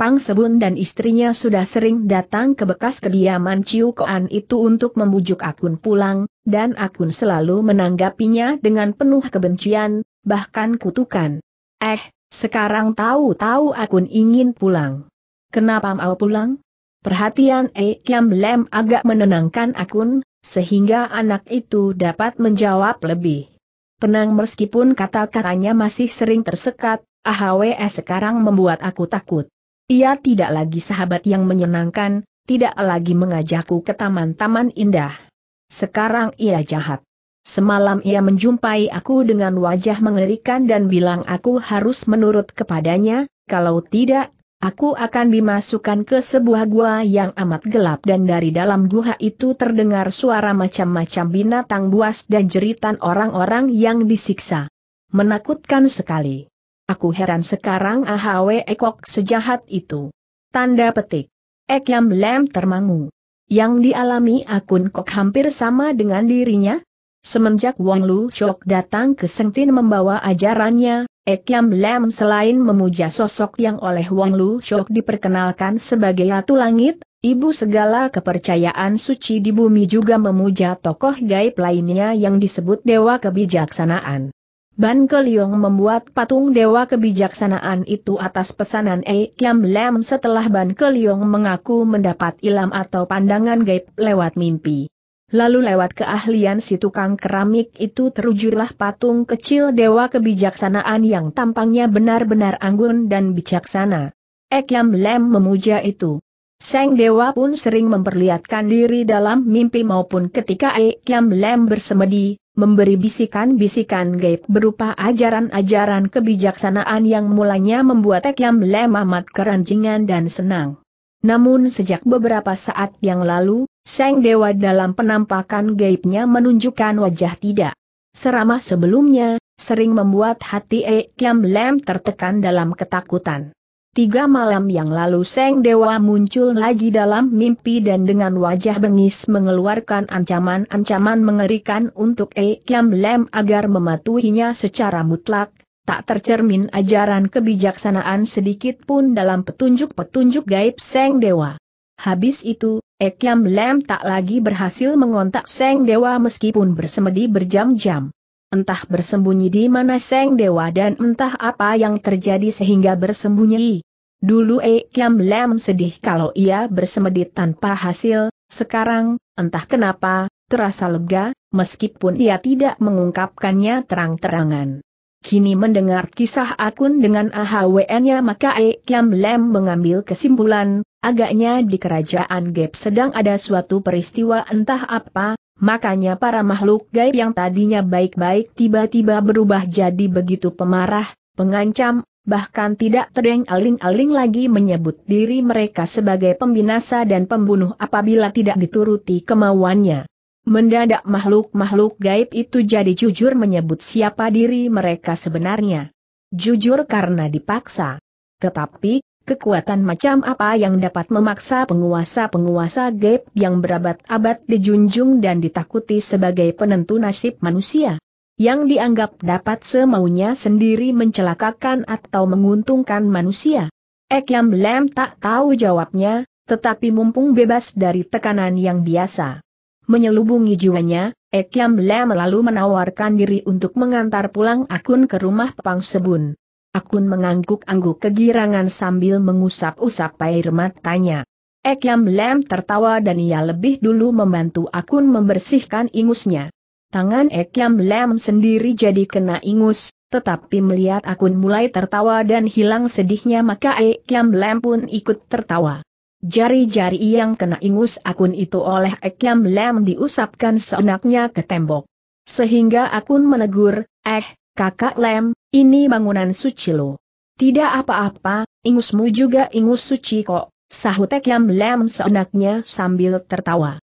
Pang Sebun dan istrinya sudah sering datang ke bekas kediaman Ciu Koan itu untuk membujuk Akun pulang, dan Akun selalu menanggapinya dengan penuh kebencian, bahkan kutukan. Sekarang tahu-tahu Akun ingin pulang. Kenapa mau pulang? Perhatian Ek Yam Lam agak menenangkan Akun, sehingga anak itu dapat menjawab lebih tenang meskipun kata-katanya masih sering tersekat. Ahwe sekarang membuat aku takut. Ia tidak lagi sahabat yang menyenangkan, tidak lagi mengajakku ke taman-taman indah. Sekarang ia jahat. Semalam ia menjumpai aku dengan wajah mengerikan dan bilang aku harus menurut kepadanya, kalau tidak, aku akan dimasukkan ke sebuah gua yang amat gelap dan dari dalam gua itu terdengar suara macam-macam binatang buas dan jeritan orang-orang yang disiksa. Menakutkan sekali. Aku heran sekarang Ahwe kok sejahat itu. Tanda petik. Ek Yam Lam termangu. Yang dialami Akun kok hampir sama dengan dirinya? Semenjak Wong Lu Shok datang ke Sengtin membawa ajarannya, Ek Yam Lam selain memuja sosok yang oleh Wang Lu Shok diperkenalkan sebagai Ratu Langit, ibu segala kepercayaan suci di bumi juga memuja tokoh gaib lainnya yang disebut Dewa Kebijaksanaan. Ban Keliong membuat patung Dewa Kebijaksanaan itu atas pesanan Ek Yam Lam setelah Ban Keliong mengaku mendapat ilham atau pandangan gaib lewat mimpi. Lalu lewat keahlian si tukang keramik itu terwujudlah patung kecil Dewa Kebijaksanaan yang tampangnya benar-benar anggun dan bijaksana. Ek Yam Lam memuja itu. Sang Dewa pun sering memperlihatkan diri dalam mimpi maupun ketika Ek Yam Lam bersemedi, memberi bisikan-bisikan gaib berupa ajaran-ajaran kebijaksanaan yang mulanya membuat Ek Yam Lam amat keranjingan dan senang. Namun sejak beberapa saat yang lalu, sang dewa dalam penampakan gaibnya menunjukkan wajah tidak seramah sebelumnya, sering membuat hati Ek Yam Lam tertekan dalam ketakutan. 3 malam yang lalu sang dewa muncul lagi dalam mimpi dan dengan wajah bengis mengeluarkan ancaman-ancaman mengerikan untuk Ek Yam Lam agar mematuhinya secara mutlak, tak tercermin ajaran kebijaksanaan sedikit pun dalam petunjuk-petunjuk gaib sang dewa. Habis itu, Ek Yam Lam tak lagi berhasil mengontak sang dewa meskipun bersemedi berjam-jam. Entah bersembunyi di mana Seng Dewa dan entah apa yang terjadi sehingga bersembunyi. Dulu Ek Yam Lam sedih kalau ia bersemedi tanpa hasil, sekarang, entah kenapa, terasa lega, meskipun ia tidak mengungkapkannya terang-terangan. Kini mendengar kisah Akun dengan AHWN-nya maka Ek Yam Lam mengambil kesimpulan, agaknya di kerajaan gaib sedang ada suatu peristiwa entah apa. Makanya para makhluk gaib yang tadinya baik-baik tiba-tiba berubah jadi begitu pemarah, pengancam, bahkan tidak tereng aling-aling lagi menyebut diri mereka sebagai pembinasa dan pembunuh apabila tidak dituruti kemauannya. Mendadak makhluk-makhluk gaib itu jadi jujur menyebut siapa diri mereka sebenarnya. Jujur karena dipaksa. Tetapi, kekuatan macam apa yang dapat memaksa penguasa-penguasa gaib yang berabad-abad dijunjung dan ditakuti sebagai penentu nasib manusia? Yang dianggap dapat semaunya sendiri mencelakakan atau menguntungkan manusia? Ek Yam Lam tak tahu jawabnya, tetapi mumpung bebas dari tekanan yang biasa menyelubungi jiwanya, Ek Yam Lam lalu menawarkan diri untuk mengantar pulang Akun ke rumah Pang Sebun. Akun mengangguk-angguk kegirangan sambil mengusap-usap air matanya. Ek Yam Lam tertawa dan ia lebih dulu membantu Akun membersihkan ingusnya. Tangan Ek Yam Lam sendiri jadi kena ingus, tetapi melihat Akun mulai tertawa dan hilang sedihnya maka Ek Yam Lam pun ikut tertawa. Jari-jari yang kena ingus Akun itu oleh Ek Yam Lam diusapkan seenaknya ke tembok. Sehingga Akun menegur, Kakak Lam, ini bangunan suci lo. Tidak apa-apa, ingusmu juga ingus suci kok, sahut Ek Yam Lam seenaknya sambil tertawa.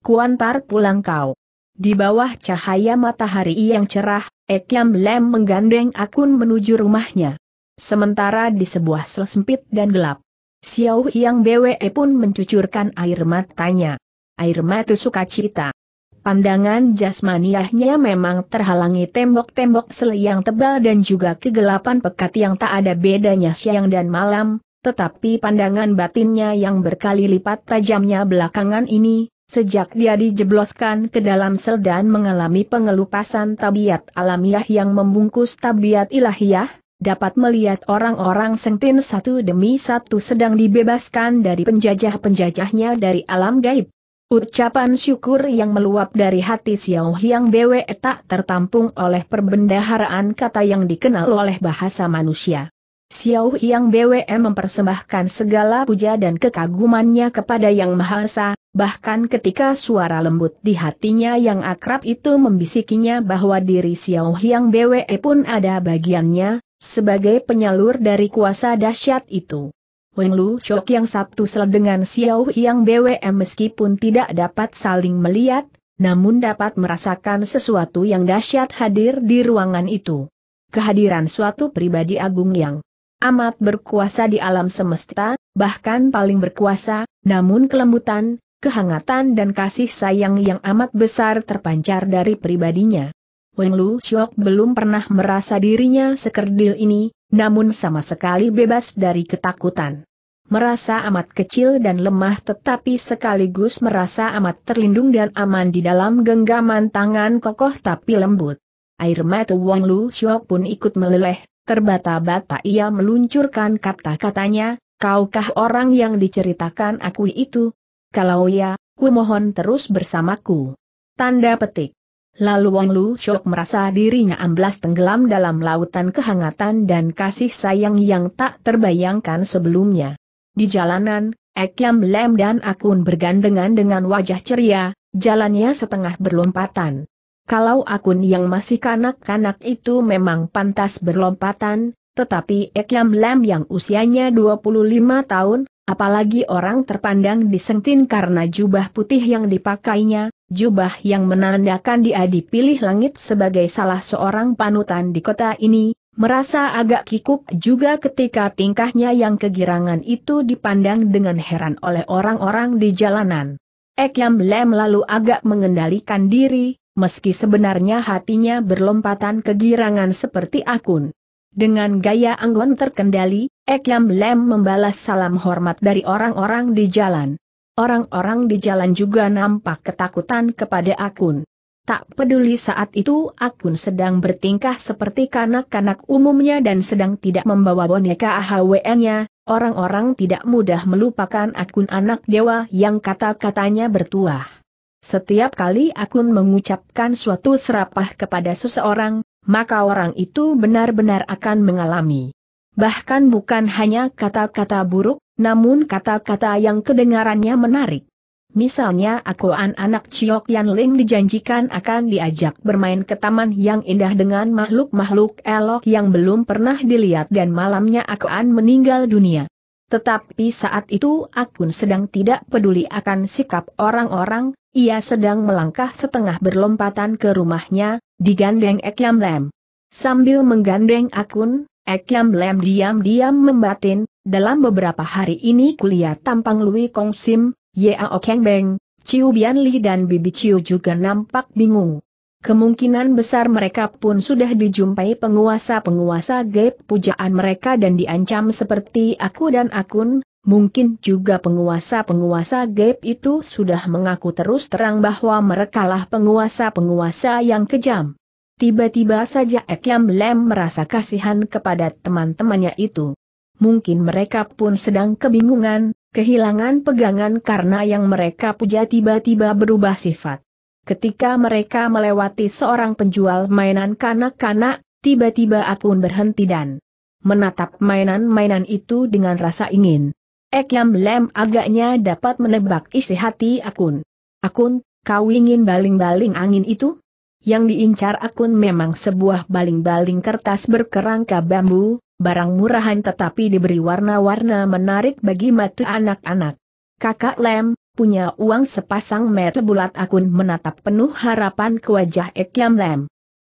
Kuantar pulang kau. Di bawah cahaya matahari yang cerah, Ek Yam Lam menggandeng Akun menuju rumahnya. Sementara di sebuah sel sempit dan gelap, Siauw Hiang Bwe pun mencucurkan air matanya. Air mata sukacita. Pandangan jasmaniahnya memang terhalangi tembok-tembok sel yang tebal dan juga kegelapan pekat yang tak ada bedanya siang dan malam, tetapi pandangan batinnya yang berkali lipat tajamnya belakangan ini, sejak dia dijebloskan ke dalam sel dan mengalami pengelupasan tabiat alamiah yang membungkus tabiat ilahiyah, dapat melihat orang-orang Sengtin satu demi satu sedang dibebaskan dari penjajah-penjajahnya dari alam gaib. Ucapan syukur yang meluap dari hati Siauw Hiang Bwe tak tertampung oleh perbendaharaan kata yang dikenal oleh bahasa manusia. Siauw Hiang Bwe mempersembahkan segala puja dan kekagumannya kepada Yang Maha Esa, bahkan ketika suara lembut di hatinya yang akrab itu membisikinya bahwa diri Siauw Hiang Bwe pun ada bagiannya, sebagai penyalur dari kuasa dahsyat itu. Wong Lu Shok yang satu sel dengan Siauw Hiang Bwe meskipun tidak dapat saling melihat, namun dapat merasakan sesuatu yang dahsyat hadir di ruangan itu. Kehadiran suatu pribadi agung yang amat berkuasa di alam semesta, bahkan paling berkuasa, namun kelembutan, kehangatan dan kasih sayang yang amat besar terpancar dari pribadinya. Wong Lu Shok belum pernah merasa dirinya sekerdil ini, namun sama sekali bebas dari ketakutan. Merasa amat kecil dan lemah tetapi sekaligus merasa amat terlindung dan aman di dalam genggaman tangan kokoh tapi lembut. Air mata Wong Lu Shok pun ikut meleleh, terbata-bata ia meluncurkan kata-katanya, "Kaukah orang yang diceritakan aku itu? Kalau ya, ku mohon terus bersamaku." Tanda petik. Lalu Wong Lu Shok merasa dirinya amblas tenggelam dalam lautan kehangatan dan kasih sayang yang tak terbayangkan sebelumnya. Di jalanan, Ek Yam Lam dan Akun bergandengan dengan wajah ceria, jalannya setengah berlompatan. Kalau Akun yang masih kanak-kanak itu memang pantas berlompatan, tetapi Ek Yam Lam yang usianya 25 tahun, apalagi orang terpandang di Sengtin karena jubah putih yang dipakainya, jubah yang menandakan dia dipilih langit sebagai salah seorang panutan di kota ini, merasa agak kikuk juga ketika tingkahnya yang kegirangan itu dipandang dengan heran oleh orang-orang di jalanan. Ek Yam Lam lalu agak mengendalikan diri, meski sebenarnya hatinya berlompatan kegirangan seperti Akun. Dengan gaya anggun terkendali, Ek Yam Lam membalas salam hormat dari orang-orang di jalan. Orang-orang di jalan juga nampak ketakutan kepada Akun. Tak peduli saat itu Akun sedang bertingkah seperti kanak-kanak umumnya dan sedang tidak membawa boneka AHWN-nya, orang-orang tidak mudah melupakan Akun anak dewa yang kata-katanya bertuah. Setiap kali Akun mengucapkan suatu serapah kepada seseorang, maka orang itu benar-benar akan mengalami. Bahkan bukan hanya kata-kata buruk, namun kata-kata yang kedengarannya menarik. Misalnya Akuan anak Ciok Yan Ling dijanjikan akan diajak bermain ke taman yang indah dengan makhluk-makhluk elok yang belum pernah dilihat dan malamnya Akuan meninggal dunia. Tetapi saat itu Akun sedang tidak peduli akan sikap orang-orang, ia sedang melangkah setengah berlompatan ke rumahnya, digandeng Ek Yam Lam. Sambil menggandeng Akun, Ek Yam Lam diam-diam membatin, dalam beberapa hari ini kulihat tampang Lui Kong Sim, Yao Kang Beng, Ciu Yan Ling dan Bibi Chiu juga nampak bingung. Kemungkinan besar mereka pun sudah dijumpai penguasa-penguasa gaib pujaan mereka dan diancam seperti aku dan Akun. Mungkin juga penguasa-penguasa gaib itu sudah mengaku terus terang bahwa merekalah penguasa-penguasa yang kejam. Tiba-tiba saja Ek Yam Lam merasa kasihan kepada teman-temannya itu. Mungkin mereka pun sedang kebingungan, kehilangan pegangan karena yang mereka puja tiba-tiba berubah sifat. Ketika mereka melewati seorang penjual mainan kanak-kanak, tiba-tiba Akun berhenti dan menatap mainan-mainan itu dengan rasa ingin. Ek Yam Lam agaknya dapat menebak isi hati Akun. Akun, kau ingin baling-baling angin itu? Yang diincar Akun memang sebuah baling-baling kertas berkerangka bambu, barang murahan tetapi diberi warna-warna menarik bagi mata anak-anak. Kakak Lem, punya uang sepasang mata bulat. Akun menatap penuh harapan ke wajah Ek Yam Lam.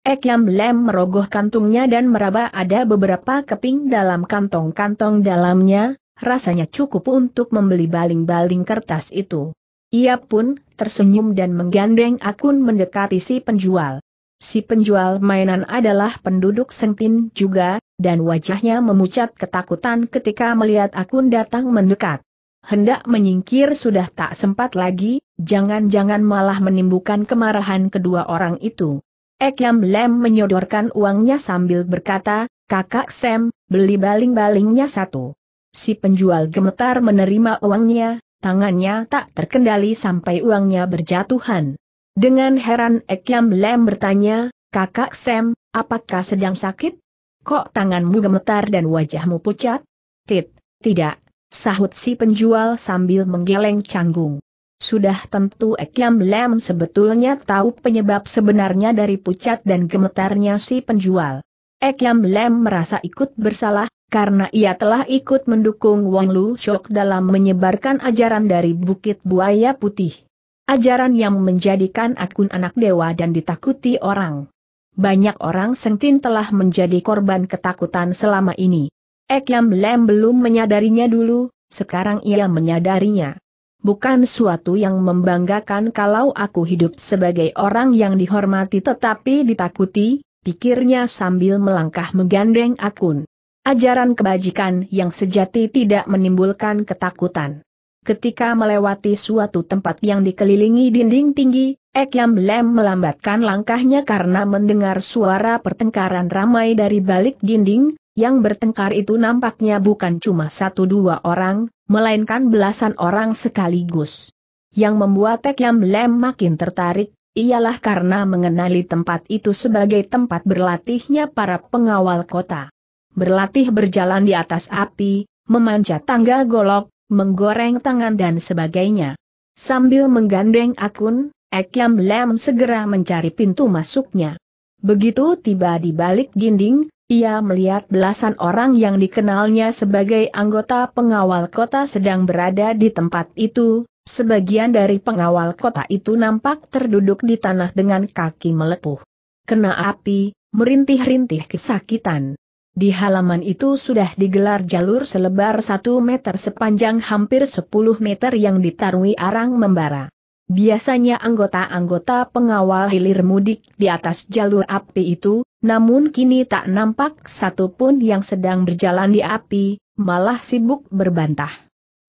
Ek Yam Lam merogoh kantungnya dan meraba ada beberapa keping dalam kantong-kantong dalamnya, rasanya cukup untuk membeli baling-baling kertas itu. Ia pun tersenyum dan menggandeng Akun mendekati si penjual. Si penjual mainan adalah penduduk Sengtin juga, dan wajahnya memucat ketakutan ketika melihat Akun datang mendekat. Hendak menyingkir sudah tak sempat lagi, jangan-jangan malah menimbulkan kemarahan kedua orang itu. Ek Yam Lam menyodorkan uangnya sambil berkata, "Kakak Sam, beli baling-balingnya satu." Si penjual gemetar menerima uangnya, tangannya tak terkendali sampai uangnya berjatuhan. Dengan heran Ek Yam Lam bertanya, "Kakak Sam, apakah sedang sakit? Kok tanganmu gemetar dan wajahmu pucat?" Tidak, sahut si penjual sambil menggeleng canggung. Sudah tentu Ek Yam Lam sebetulnya tahu penyebab sebenarnya dari pucat dan gemetarnya si penjual. Ek Yam Lam merasa ikut bersalah, karena ia telah ikut mendukung Wong Lu Shok dalam menyebarkan ajaran dari Bukit Buaya Putih. Ajaran yang menjadikan Akun anak dewa dan ditakuti orang. Banyak orang Sengtin telah menjadi korban ketakutan selama ini. Ek Yam Lam belum menyadarinya dulu, sekarang ia menyadarinya. Bukan suatu yang membanggakan kalau aku hidup sebagai orang yang dihormati tetapi ditakuti, pikirnya sambil melangkah menggandeng Akun. Ajaran kebajikan yang sejati tidak menimbulkan ketakutan. Ketika melewati suatu tempat yang dikelilingi dinding tinggi, Ek Yam Lam melambatkan langkahnya karena mendengar suara pertengkaran ramai dari balik dinding. Yang bertengkar itu nampaknya bukan cuma satu dua orang, melainkan belasan orang sekaligus. Yang membuat Ek Yam Lam makin tertarik, ialah karena mengenali tempat itu sebagai tempat berlatihnya para pengawal kota. Berlatih berjalan di atas api, memanjat tangga golok, menggoreng tangan dan sebagainya. Sambil menggandeng Akun, Ek Yam Lam segera mencari pintu masuknya. Begitu tiba di balik dinding, ia melihat belasan orang yang dikenalnya sebagai anggota pengawal kota sedang berada di tempat itu. Sebagian dari pengawal kota itu nampak terduduk di tanah dengan kaki melepuh. Kena api, merintih-rintih kesakitan. Di halaman itu sudah digelar jalur selebar 1 meter sepanjang hampir 10 meter yang ditarui arang membara. Biasanya anggota-anggota pengawal hilir mudik di atas jalur api itu, namun kini tak nampak satupun yang sedang berjalan di api, malah sibuk berbantah.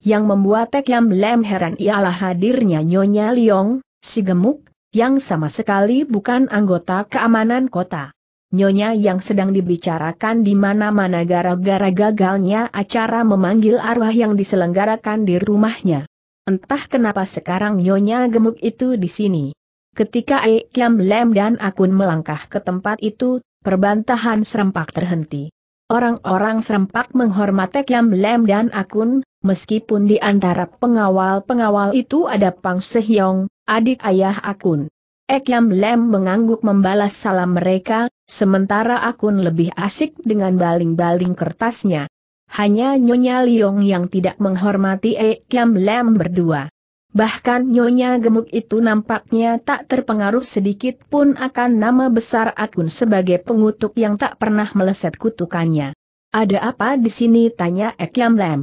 Yang membuat Ek Yam Lam heran ialah hadirnya Nyonya Liong, si gemuk, yang sama sekali bukan anggota keamanan kota. Nyonya yang sedang dibicarakan di mana-mana gara-gara gagalnya acara memanggil arwah yang diselenggarakan di rumahnya. Entah kenapa sekarang Nyonya gemuk itu di sini. Ketika Ek Yam Lam dan Akun melangkah ke tempat itu, perbantahan serempak terhenti. Orang-orang serempak menghormati Ek Yam Lam dan Akun, meskipun di antara pengawal-pengawal itu ada Pang Sehyong, adik ayah Akun. Ek Yam Lam mengangguk membalas salam mereka, sementara Akun lebih asik dengan baling-baling kertasnya. Hanya Nyonya Liong yang tidak menghormati Ek Yam Lam berdua. Bahkan Nyonya gemuk itu nampaknya tak terpengaruh sedikit pun akan nama besar Akun sebagai pengutuk yang tak pernah meleset kutukannya. "Ada apa di sini?" tanya Ek Yam Lam.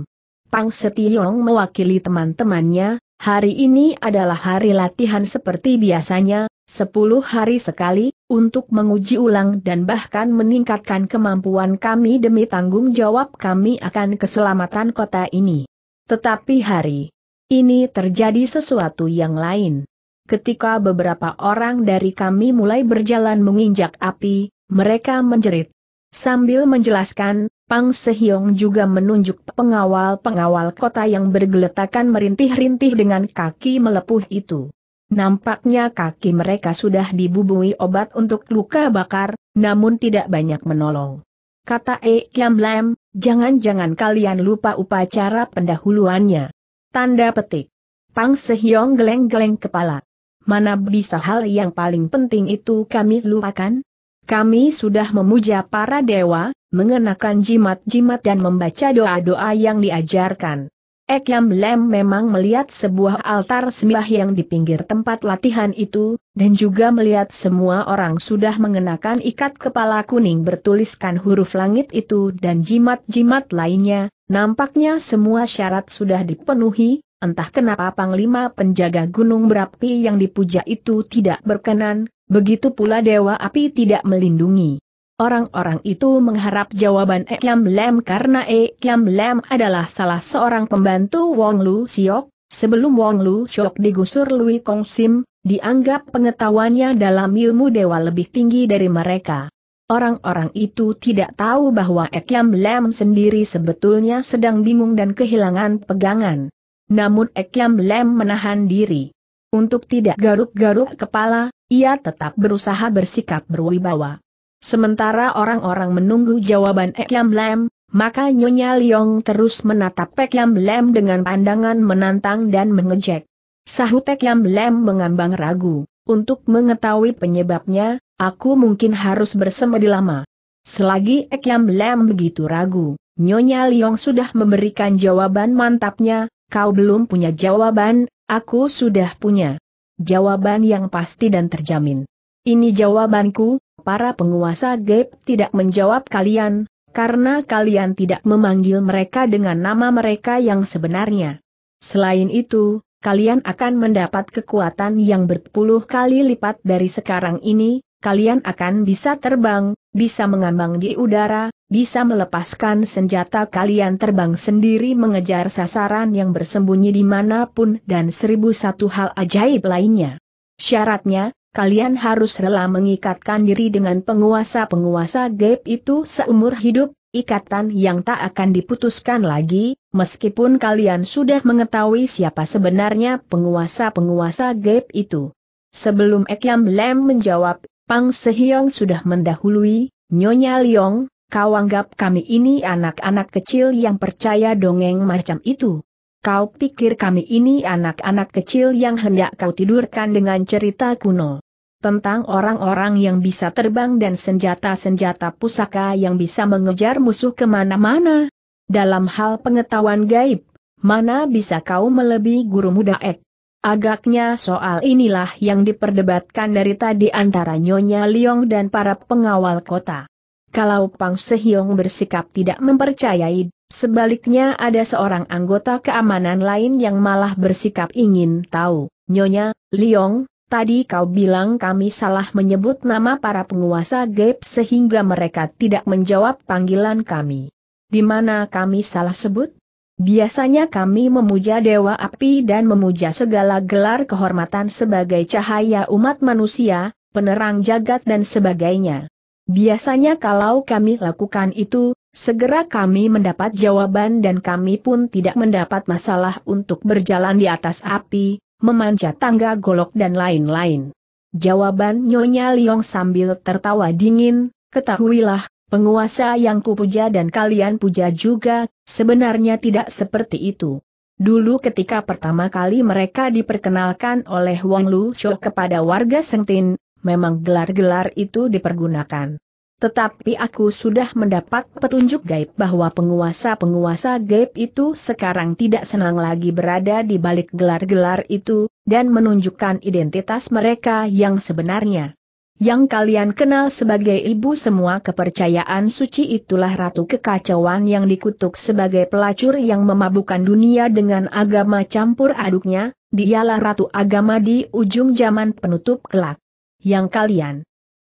Pang Sehyong mewakili teman-temannya. Hari ini adalah hari latihan seperti biasanya, 10 hari sekali, untuk menguji ulang dan bahkan meningkatkan kemampuan kami demi tanggung jawab kami akan keselamatan kota ini. Tetapi hari ini terjadi sesuatu yang lain. Ketika beberapa orang dari kami mulai berjalan menginjak api, mereka menjerit. Sambil menjelaskan, Pang Sehyong juga menunjuk pengawal-pengawal kota yang bergeletakan merintih-rintih dengan kaki melepuh itu. Nampaknya kaki mereka sudah dibubui obat untuk luka bakar, namun tidak banyak menolong. Kata Ek Yam Lam, "Jangan-jangan kalian lupa upacara pendahuluannya." Tanda petik. Pang Sehyong geleng-geleng kepala. "Mana bisa hal yang paling penting itu kami lupakan? Kami sudah memuja para dewa, mengenakan jimat-jimat dan membaca doa-doa yang diajarkan." Ek Yam Lam memang melihat sebuah altar sembah yang di pinggir tempat latihan itu, dan juga melihat semua orang sudah mengenakan ikat kepala kuning bertuliskan huruf langit itu dan jimat-jimat lainnya. Nampaknya semua syarat sudah dipenuhi, entah kenapa Panglima penjaga gunung berapi yang dipuja itu tidak berkenan, begitu pula Dewa Api tidak melindungi. Orang-orang itu mengharap jawaban Ek Yam Lam karena Ek Yam Lam adalah salah seorang pembantu Wong Lu Siok. Sebelum Wong Lu Shok digusur Lui Kong Sim, dianggap pengetahuannya dalam ilmu dewa lebih tinggi dari mereka. Orang-orang itu tidak tahu bahwa Ek Yam Lam sendiri sebetulnya sedang bingung dan kehilangan pegangan. Namun Ek Yam Lam menahan diri untuk tidak garuk-garuk kepala, ia tetap berusaha bersikap berwibawa. Sementara orang-orang menunggu jawaban Ek Yam Lam, maka Nyonya Liong terus menatap Ek Yam Lam dengan pandangan menantang dan mengejek. Sahut Ek Yam Lam mengambang ragu. "Untuk mengetahui penyebabnya, aku mungkin harus bersemedi lama." Selagi Ek Yam Lam begitu ragu, Nyonya Liong sudah memberikan jawaban mantapnya. "Kau belum punya jawaban, aku sudah punya jawaban yang pasti dan terjamin. Ini jawabanku. Para penguasa Gap tidak menjawab kalian, karena kalian tidak memanggil mereka dengan nama mereka yang sebenarnya. Selain itu, kalian akan mendapat kekuatan yang berpuluh kali lipat dari sekarang ini. Kalian akan bisa terbang, bisa mengambang di udara, bisa melepaskan senjata kalian terbang sendiri mengejar sasaran yang bersembunyi dimanapun dan 1001 hal ajaib lainnya. Syaratnya, kalian harus rela mengikatkan diri dengan penguasa-penguasa gaib itu seumur hidup, ikatan yang tak akan diputuskan lagi, meskipun kalian sudah mengetahui siapa sebenarnya penguasa-penguasa gaib itu." Sebelum Ek Yam Lam menjawab, Pang Sehyong sudah mendahului, "Nyonya Liong, kau anggap kami ini anak-anak kecil yang percaya dongeng macam itu? Kau pikir kami ini anak-anak kecil yang hendak kau tidurkan dengan cerita kuno tentang orang-orang yang bisa terbang dan senjata-senjata pusaka yang bisa mengejar musuh kemana-mana? Dalam hal pengetahuan gaib, mana bisa kau melebihi guru muda Ek?" Agaknya soal inilah yang diperdebatkan dari tadi antara Nyonya Liong dan para pengawal kota. Kalau Pang Sehyong bersikap tidak mempercayai, sebaliknya ada seorang anggota keamanan lain yang malah bersikap ingin tahu. "Nyonya Liong, tadi kau bilang kami salah menyebut nama para penguasa gaib sehingga mereka tidak menjawab panggilan kami. Di mana kami salah sebut?" Biasanya kami memuja Dewa Api dan memuja segala gelar kehormatan sebagai cahaya umat manusia, penerang jagat dan sebagainya. Biasanya kalau kami lakukan itu, segera kami mendapat jawaban dan kami pun tidak mendapat masalah untuk berjalan di atas api, memanjat tangga golok dan lain-lain. Jawaban Nyonya Liong sambil tertawa dingin, ketahuilah, penguasa yang kupuja dan kalian puja juga, sebenarnya tidak seperti itu. Dulu ketika pertama kali mereka diperkenalkan oleh Wang Lu Shok kepada warga Sengtin, memang gelar-gelar itu dipergunakan. Tetapi aku sudah mendapat petunjuk gaib bahwa penguasa-penguasa gaib itu sekarang tidak senang lagi berada di balik gelar-gelar itu, dan menunjukkan identitas mereka yang sebenarnya. Yang kalian kenal sebagai ibu semua kepercayaan suci itulah ratu kekacauan yang dikutuk sebagai pelacur yang memabukkan dunia dengan agama campur aduknya, dialah ratu agama di ujung zaman penutup kelak. Yang kalian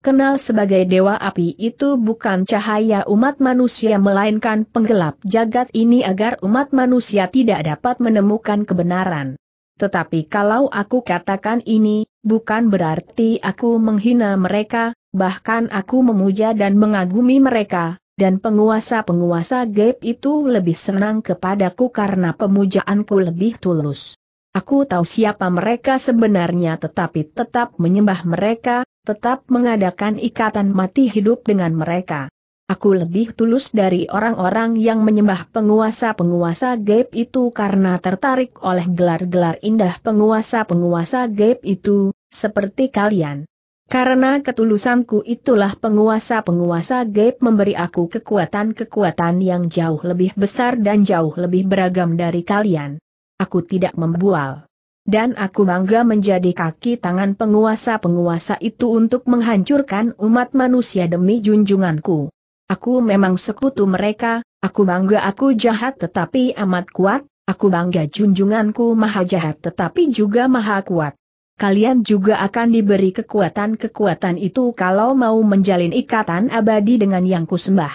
kenal sebagai dewa api itu bukan cahaya umat manusia melainkan penggelap jagat ini agar umat manusia tidak dapat menemukan kebenaran. Tetapi kalau aku katakan ini, bukan berarti aku menghina mereka, bahkan aku memuja dan mengagumi mereka, dan penguasa-penguasa gaib itu lebih senang kepadaku karena pemujaanku lebih tulus. Aku tahu siapa mereka sebenarnya tetapi tetap menyembah mereka, tetap mengadakan ikatan mati hidup dengan mereka. Aku lebih tulus dari orang-orang yang menyembah penguasa-penguasa gaib itu karena tertarik oleh gelar-gelar indah penguasa-penguasa gaib itu, seperti kalian. Karena ketulusanku itulah penguasa-penguasa gaib memberi aku kekuatan-kekuatan yang jauh lebih besar dan jauh lebih beragam dari kalian. Aku tidak membual. Dan aku bangga menjadi kaki tangan penguasa-penguasa itu untuk menghancurkan umat manusia demi junjunganku. Aku memang sekutu mereka, aku bangga aku jahat tetapi amat kuat, aku bangga junjunganku maha jahat tetapi juga maha kuat. Kalian juga akan diberi kekuatan-kekuatan itu kalau mau menjalin ikatan abadi dengan yang kusembah.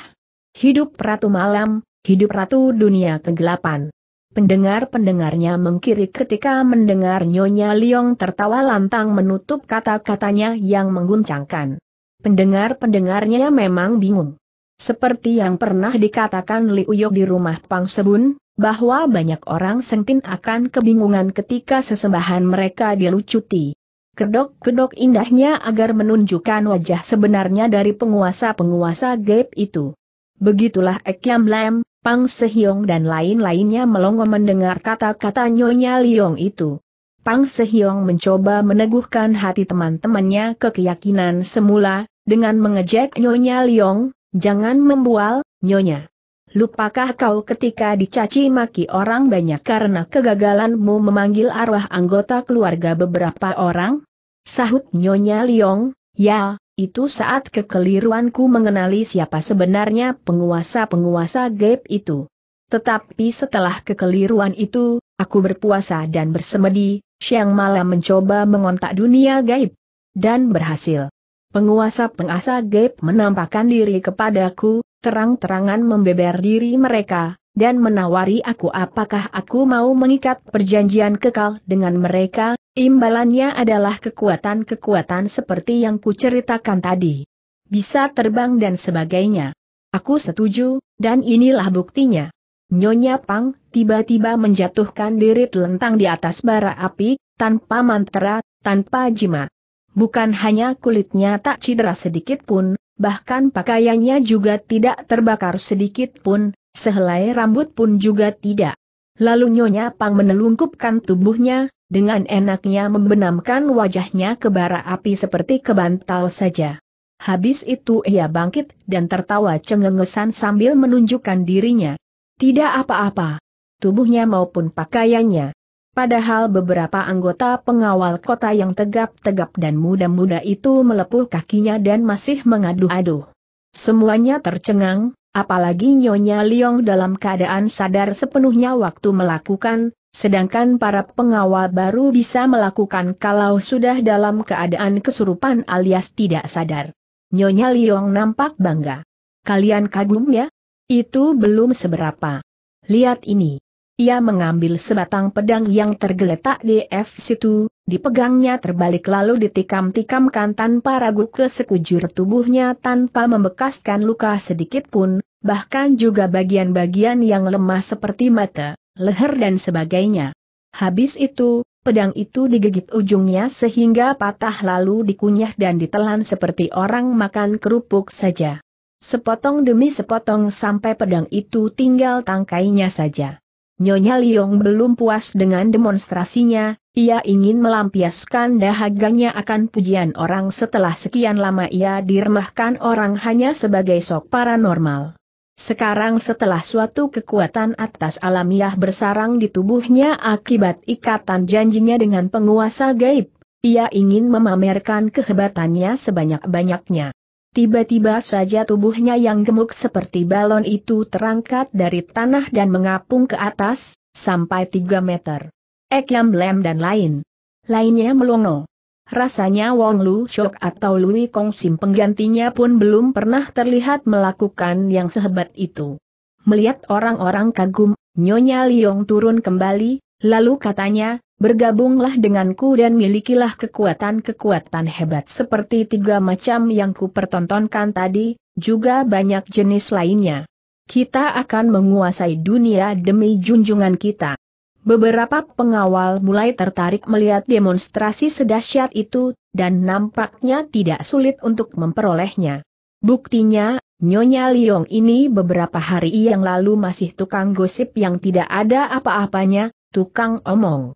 Hidup Ratu Malam, hidup Ratu Dunia Kegelapan. Pendengar-pendengarnya mengkirik ketika mendengar Nyonya Liong tertawa lantang menutup kata-katanya yang mengguncangkan. Pendengar-pendengarnya memang bingung. Seperti yang pernah dikatakan Liu Yok di rumah Pang Sebun, bahwa banyak orang Sengtin akan kebingungan ketika sesembahan mereka dilucuti. Kedok-kedok indahnya agar menunjukkan wajah sebenarnya dari penguasa-penguasa gaib itu. Begitulah Ek Yam Lam, Pang Sehyong dan lain-lainnya melongo mendengar kata-kata Nyonya Liong itu. Pang Sehyong mencoba meneguhkan hati teman-temannya kekeyakinan semula, dengan mengejek Nyonya Liong. Jangan membual, Nyonya. Lupakah kau ketika dicaci maki orang banyak karena kegagalanmu memanggil arwah anggota keluarga beberapa orang? Sahut Nyonya Liong, ya, itu saat kekeliruanku mengenali siapa sebenarnya penguasa-penguasa gaib itu. Tetapi setelah kekeliruan itu, aku berpuasa dan bersemedi, siang malam mencoba mengontak dunia gaib. Dan berhasil. Penguasa-penguasa gaib menampakkan diri kepadaku, terang-terangan membeber diri mereka, dan menawari aku apakah aku mau mengikat perjanjian kekal dengan mereka, imbalannya adalah kekuatan-kekuatan seperti yang kuceritakan tadi. Bisa terbang dan sebagainya. Aku setuju, dan inilah buktinya. Nyonya Pang tiba-tiba menjatuhkan diri telentang di atas bara api, tanpa mantra, tanpa jimat. Bukan hanya kulitnya tak cedera sedikit pun, bahkan pakaiannya juga tidak terbakar sedikit pun, sehelai rambut pun juga tidak. Lalu Nyonya Pang menelungkupkan tubuhnya, dengan enaknya membenamkan wajahnya ke bara api seperti kebantal saja. Habis itu ia bangkit dan tertawa cengengesan sambil menunjukkan dirinya. Tidak apa-apa. Tubuhnya maupun pakaiannya. Padahal beberapa anggota pengawal kota yang tegap-tegap dan muda-muda itu melepuh kakinya dan masih mengaduh-aduh. Semuanya tercengang, apalagi Nyonya Liong dalam keadaan sadar sepenuhnya waktu melakukan, sedangkan para pengawal baru bisa melakukan kalau sudah dalam keadaan kesurupan alias tidak sadar. Nyonya Liong nampak bangga. Kalian kagum ya? Itu belum seberapa. Lihat ini. Ia mengambil sebatang pedang yang tergeletak di situ, dipegangnya terbalik lalu ditikam-tikamkan tanpa ragu ke sekujur tubuhnya tanpa membekaskan luka sedikitpun, bahkan juga bagian-bagian yang lemah seperti mata, leher dan sebagainya. Habis itu, pedang itu digigit ujungnya sehingga patah lalu dikunyah dan ditelan seperti orang makan kerupuk saja. Sepotong demi sepotong sampai pedang itu tinggal tangkainya saja. Nyonya Liong belum puas dengan demonstrasinya, ia ingin melampiaskan dahaganya akan pujian orang setelah sekian lama ia diremehkan orang hanya sebagai sok paranormal. Sekarang setelah suatu kekuatan atas alamiah bersarang di tubuhnya akibat ikatan janjinya dengan penguasa gaib, ia ingin memamerkan kehebatannya sebanyak-banyaknya. Tiba-tiba saja tubuhnya yang gemuk seperti balon itu terangkat dari tanah dan mengapung ke atas, sampai 3 meter. Ek Yam Lam dan lainnya melongo. Rasanya Wong Lu Shok atau Lui Kong Sim penggantinya pun belum pernah terlihat melakukan yang sehebat itu. Melihat orang-orang kagum, Nyonya Liong turun kembali, lalu katanya, "Bergabunglah denganku dan milikilah kekuatan-kekuatan hebat seperti 3 macam yang kupertontonkan tadi, juga banyak jenis lainnya. Kita akan menguasai dunia demi junjungan kita." Beberapa pengawal mulai tertarik melihat demonstrasi sedahsyat itu, dan nampaknya tidak sulit untuk memperolehnya. Buktinya, Nyonya Liong ini beberapa hari yang lalu masih tukang gosip yang tidak ada apa-apanya, tukang omong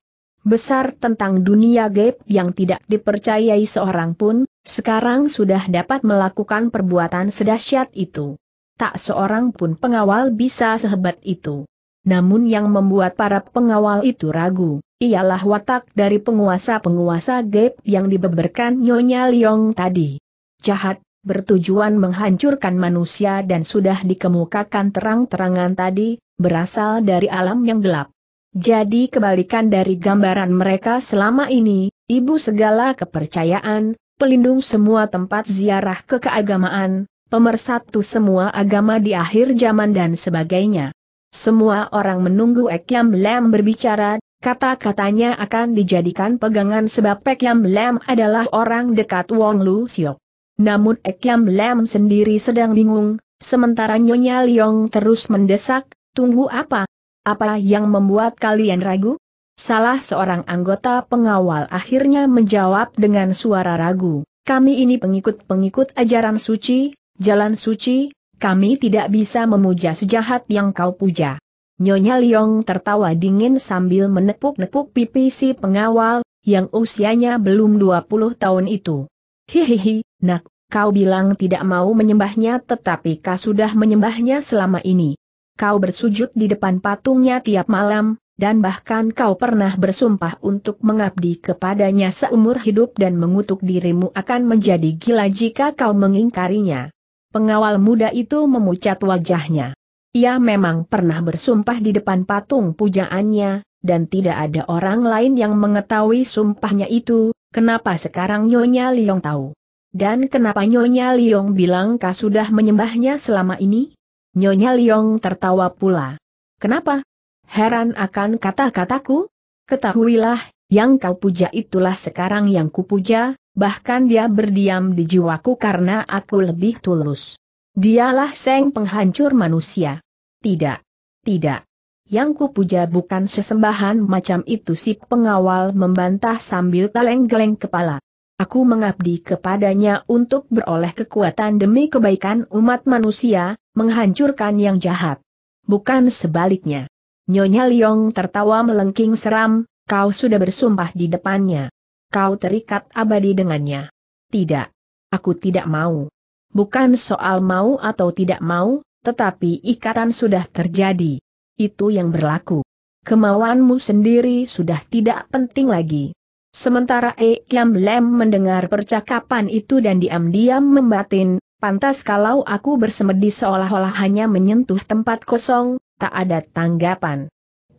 besar tentang dunia gaib yang tidak dipercayai seorang pun, sekarang sudah dapat melakukan perbuatan sedahsyat itu. Tak seorang pun pengawal bisa sehebat itu. Namun yang membuat para pengawal itu ragu, ialah watak dari penguasa-penguasa gaib yang dibeberkan Nyonya Liong tadi. Jahat, bertujuan menghancurkan manusia dan sudah dikemukakan terang-terangan tadi, berasal dari alam yang gelap. Jadi kebalikan dari gambaran mereka selama ini, ibu segala kepercayaan, pelindung semua tempat ziarah kekeagamaan, pemersatu semua agama di akhir zaman dan sebagainya. Semua orang menunggu Ek Yam Lam berbicara, kata-katanya akan dijadikan pegangan sebab Ek Yam Lam adalah orang dekat Wong Lu Siok. Namun Ek Yam Lam sendiri sedang bingung, sementara Nyonya Liong terus mendesak, "Tunggu apa? Apa yang membuat kalian ragu?" Salah seorang anggota pengawal akhirnya menjawab dengan suara ragu, "Kami ini pengikut-pengikut ajaran suci, jalan suci, kami tidak bisa memuja sejahat yang kau puja." Nyonya Liong tertawa dingin sambil menepuk-nepuk pipi si pengawal, yang usianya belum 20 tahun itu. "Hihihi, nak, kau bilang tidak mau menyembahnya tetapi kau sudah menyembahnya selama ini. Kau bersujud di depan patungnya tiap malam, dan bahkan kau pernah bersumpah untuk mengabdi kepadanya seumur hidup dan mengutuk dirimu akan menjadi gila jika kau mengingkarinya." Pengawal muda itu memucat wajahnya. Ia memang pernah bersumpah di depan patung pujaannya, dan tidak ada orang lain yang mengetahui sumpahnya itu, kenapa sekarang Nyonya Liong tahu? Dan kenapa Nyonya Liong bilang kau sudah menyembahnya selama ini? Nyonya Liong tertawa pula. "Kenapa? Heran akan kata-kataku? Ketahuilah, yang kau puja itulah sekarang yang kupuja, bahkan dia berdiam di jiwaku karena aku lebih tulus. Dialah Seng penghancur manusia." "Tidak. Tidak. Yang kupuja bukan sesembahan macam itu." Si pengawal membantah sambil geleng-geleng kepala. "Aku mengabdi kepadanya untuk beroleh kekuatan demi kebaikan umat manusia, menghancurkan yang jahat. Bukan sebaliknya." Nyonya Liong tertawa melengking seram, "Kau sudah bersumpah di depannya. Kau terikat abadi dengannya." "Tidak. Aku tidak mau." "Bukan soal mau atau tidak mau, tetapi ikatan sudah terjadi. Itu yang berlaku. Kemauanmu sendiri sudah tidak penting lagi." Sementara Ek Yam Lam mendengar percakapan itu dan diam-diam membatin, "Pantas kalau aku bersemedi seolah-olah hanya menyentuh tempat kosong, tak ada tanggapan.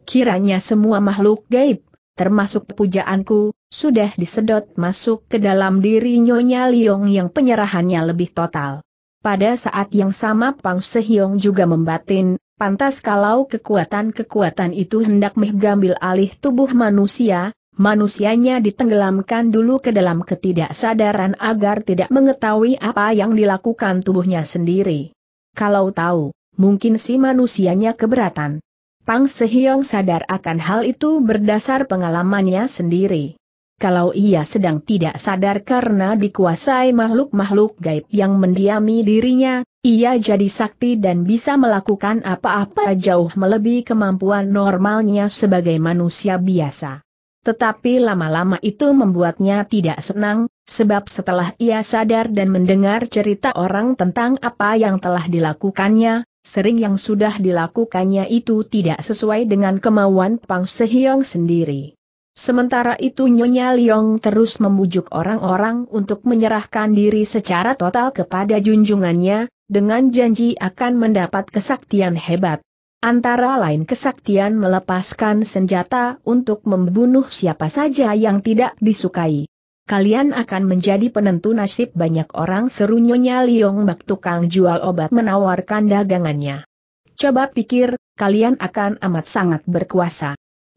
Kiranya semua makhluk gaib, termasuk pujaanku, sudah disedot masuk ke dalam diri Nyonya Liong yang penyerahannya lebih total." Pada saat yang sama Pang Sehyong juga membatin, Pantas kalau kekuatan-kekuatan itu hendak mengambil alih tubuh manusia, manusianya ditenggelamkan dulu ke dalam ketidaksadaran agar tidak mengetahui apa yang dilakukan tubuhnya sendiri. Kalau tahu, mungkin si manusianya keberatan. Pang Sehyong sadar akan hal itu berdasar pengalamannya sendiri. Kalau ia sedang tidak sadar karena dikuasai makhluk-makhluk gaib yang mendiami dirinya, ia jadi sakti dan bisa melakukan apa-apa jauh melebihi kemampuan normalnya sebagai manusia biasa. Tetapi lama-lama itu membuatnya tidak senang, sebab setelah ia sadar dan mendengar cerita orang tentang apa yang telah dilakukannya, sering yang sudah dilakukannya itu tidak sesuai dengan kemauan Pang Sehyong sendiri. Sementara itu Nyonya Liong terus membujuk orang-orang untuk menyerahkan diri secara total kepada junjungannya, dengan janji akan mendapat kesaktian hebat. Antara lain kesaktian melepaskan senjata untuk membunuh siapa saja yang tidak disukai. Kalian akan menjadi penentu nasib banyak orang, seru Nyonya Liong bak tukang jual obat menawarkan dagangannya. Coba pikir, kalian akan amat sangat berkuasa.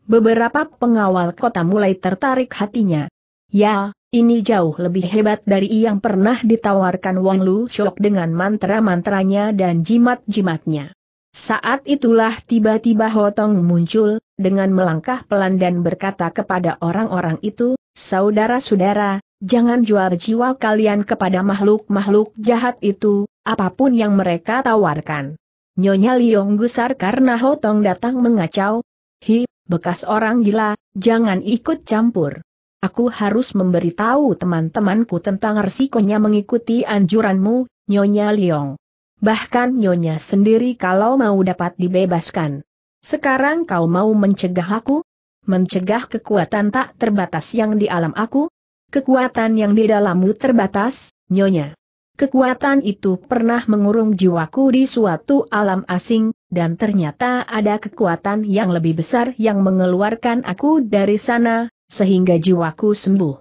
Beberapa pengawal kota mulai tertarik hatinya. Ya, ini jauh lebih hebat dari yang pernah ditawarkan Wong Lu Shok dengan mantra-mantranya dan jimat-jimatnya. Saat itulah tiba-tiba Hutong muncul, dengan melangkah pelan dan berkata kepada orang-orang itu, "Saudara-saudara, jangan jual jiwa kalian kepada makhluk-makhluk jahat itu, apapun yang mereka tawarkan." Nyonya Liong gusar karena Hutong datang mengacau. "Hi, bekas orang gila, jangan ikut campur. Aku harus memberitahu teman-temanku tentang resikonya mengikuti anjuranmu, Nyonya Liong. Bahkan Nyonya sendiri kalau mau dapat dibebaskan. Sekarang kau mau mencegah aku? Mencegah kekuatan tak terbatas yang di alam aku? Kekuatan yang di dalammu terbatas, Nyonya. Kekuatan itu pernah mengurung jiwaku di suatu alam asing, dan ternyata ada kekuatan yang lebih besar yang mengeluarkan aku dari sana, sehingga jiwaku sembuh.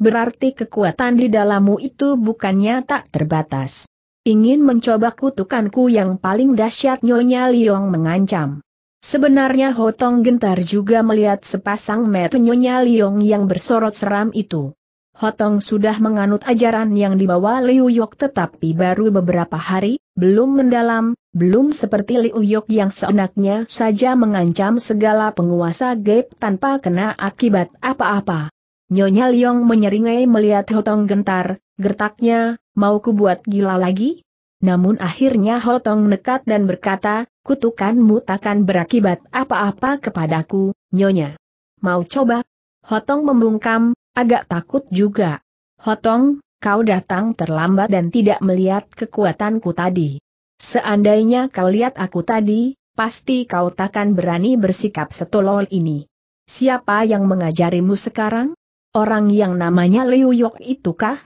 Berarti kekuatan di dalammu itu bukannya tak terbatas. Ingin mencoba kutukanku yang paling dahsyat?" Nyonya Liong mengancam. Sebenarnya Hutong gentar juga melihat sepasang mata Nyonya Liong yang bersorot seram itu. Hutong sudah menganut ajaran yang dibawa Liu Yok, tetapi baru beberapa hari, belum mendalam, belum seperti Liu Yok yang seenaknya saja mengancam segala penguasa gaib tanpa kena akibat apa-apa. Nyonya Liong menyeringai melihat Hutong gentar, gertaknya, "Mau ku buat gila lagi?" Namun akhirnya Hutong nekat dan berkata, "Kutukanmu takkan berakibat apa-apa kepadaku, Nyonya. Mau coba?" Hutong membungkam, agak takut juga. "Hutong, kau datang terlambat dan tidak melihat kekuatanku tadi. Seandainya kau lihat aku tadi, pasti kau takkan berani bersikap setolol ini. Siapa yang mengajarimu sekarang? Orang yang namanya Liu Yok itukah?"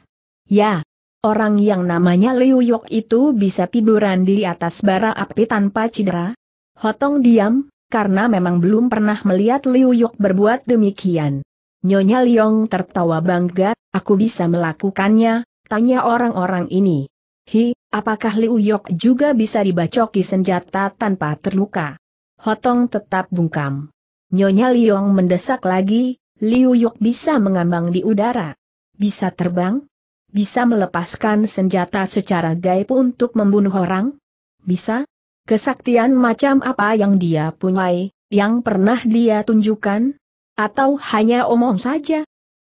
"Ya, orang yang namanya Liu Yok itu bisa tiduran di atas bara api tanpa cedera." Hutong diam, karena memang belum pernah melihat Liu Yok berbuat demikian. Nyonya Liong tertawa bangga, "Aku bisa melakukannya, tanya orang-orang ini. Hi, apakah Liu Yok juga bisa dibacoki senjata tanpa terluka?" Hutong tetap bungkam. Nyonya Liong mendesak lagi, "Liu Yok bisa mengambang di udara? Bisa terbang? Bisa melepaskan senjata secara gaib untuk membunuh orang? Bisa? Kesaktian macam apa yang dia punyai, yang pernah dia tunjukkan? Atau hanya omong saja?"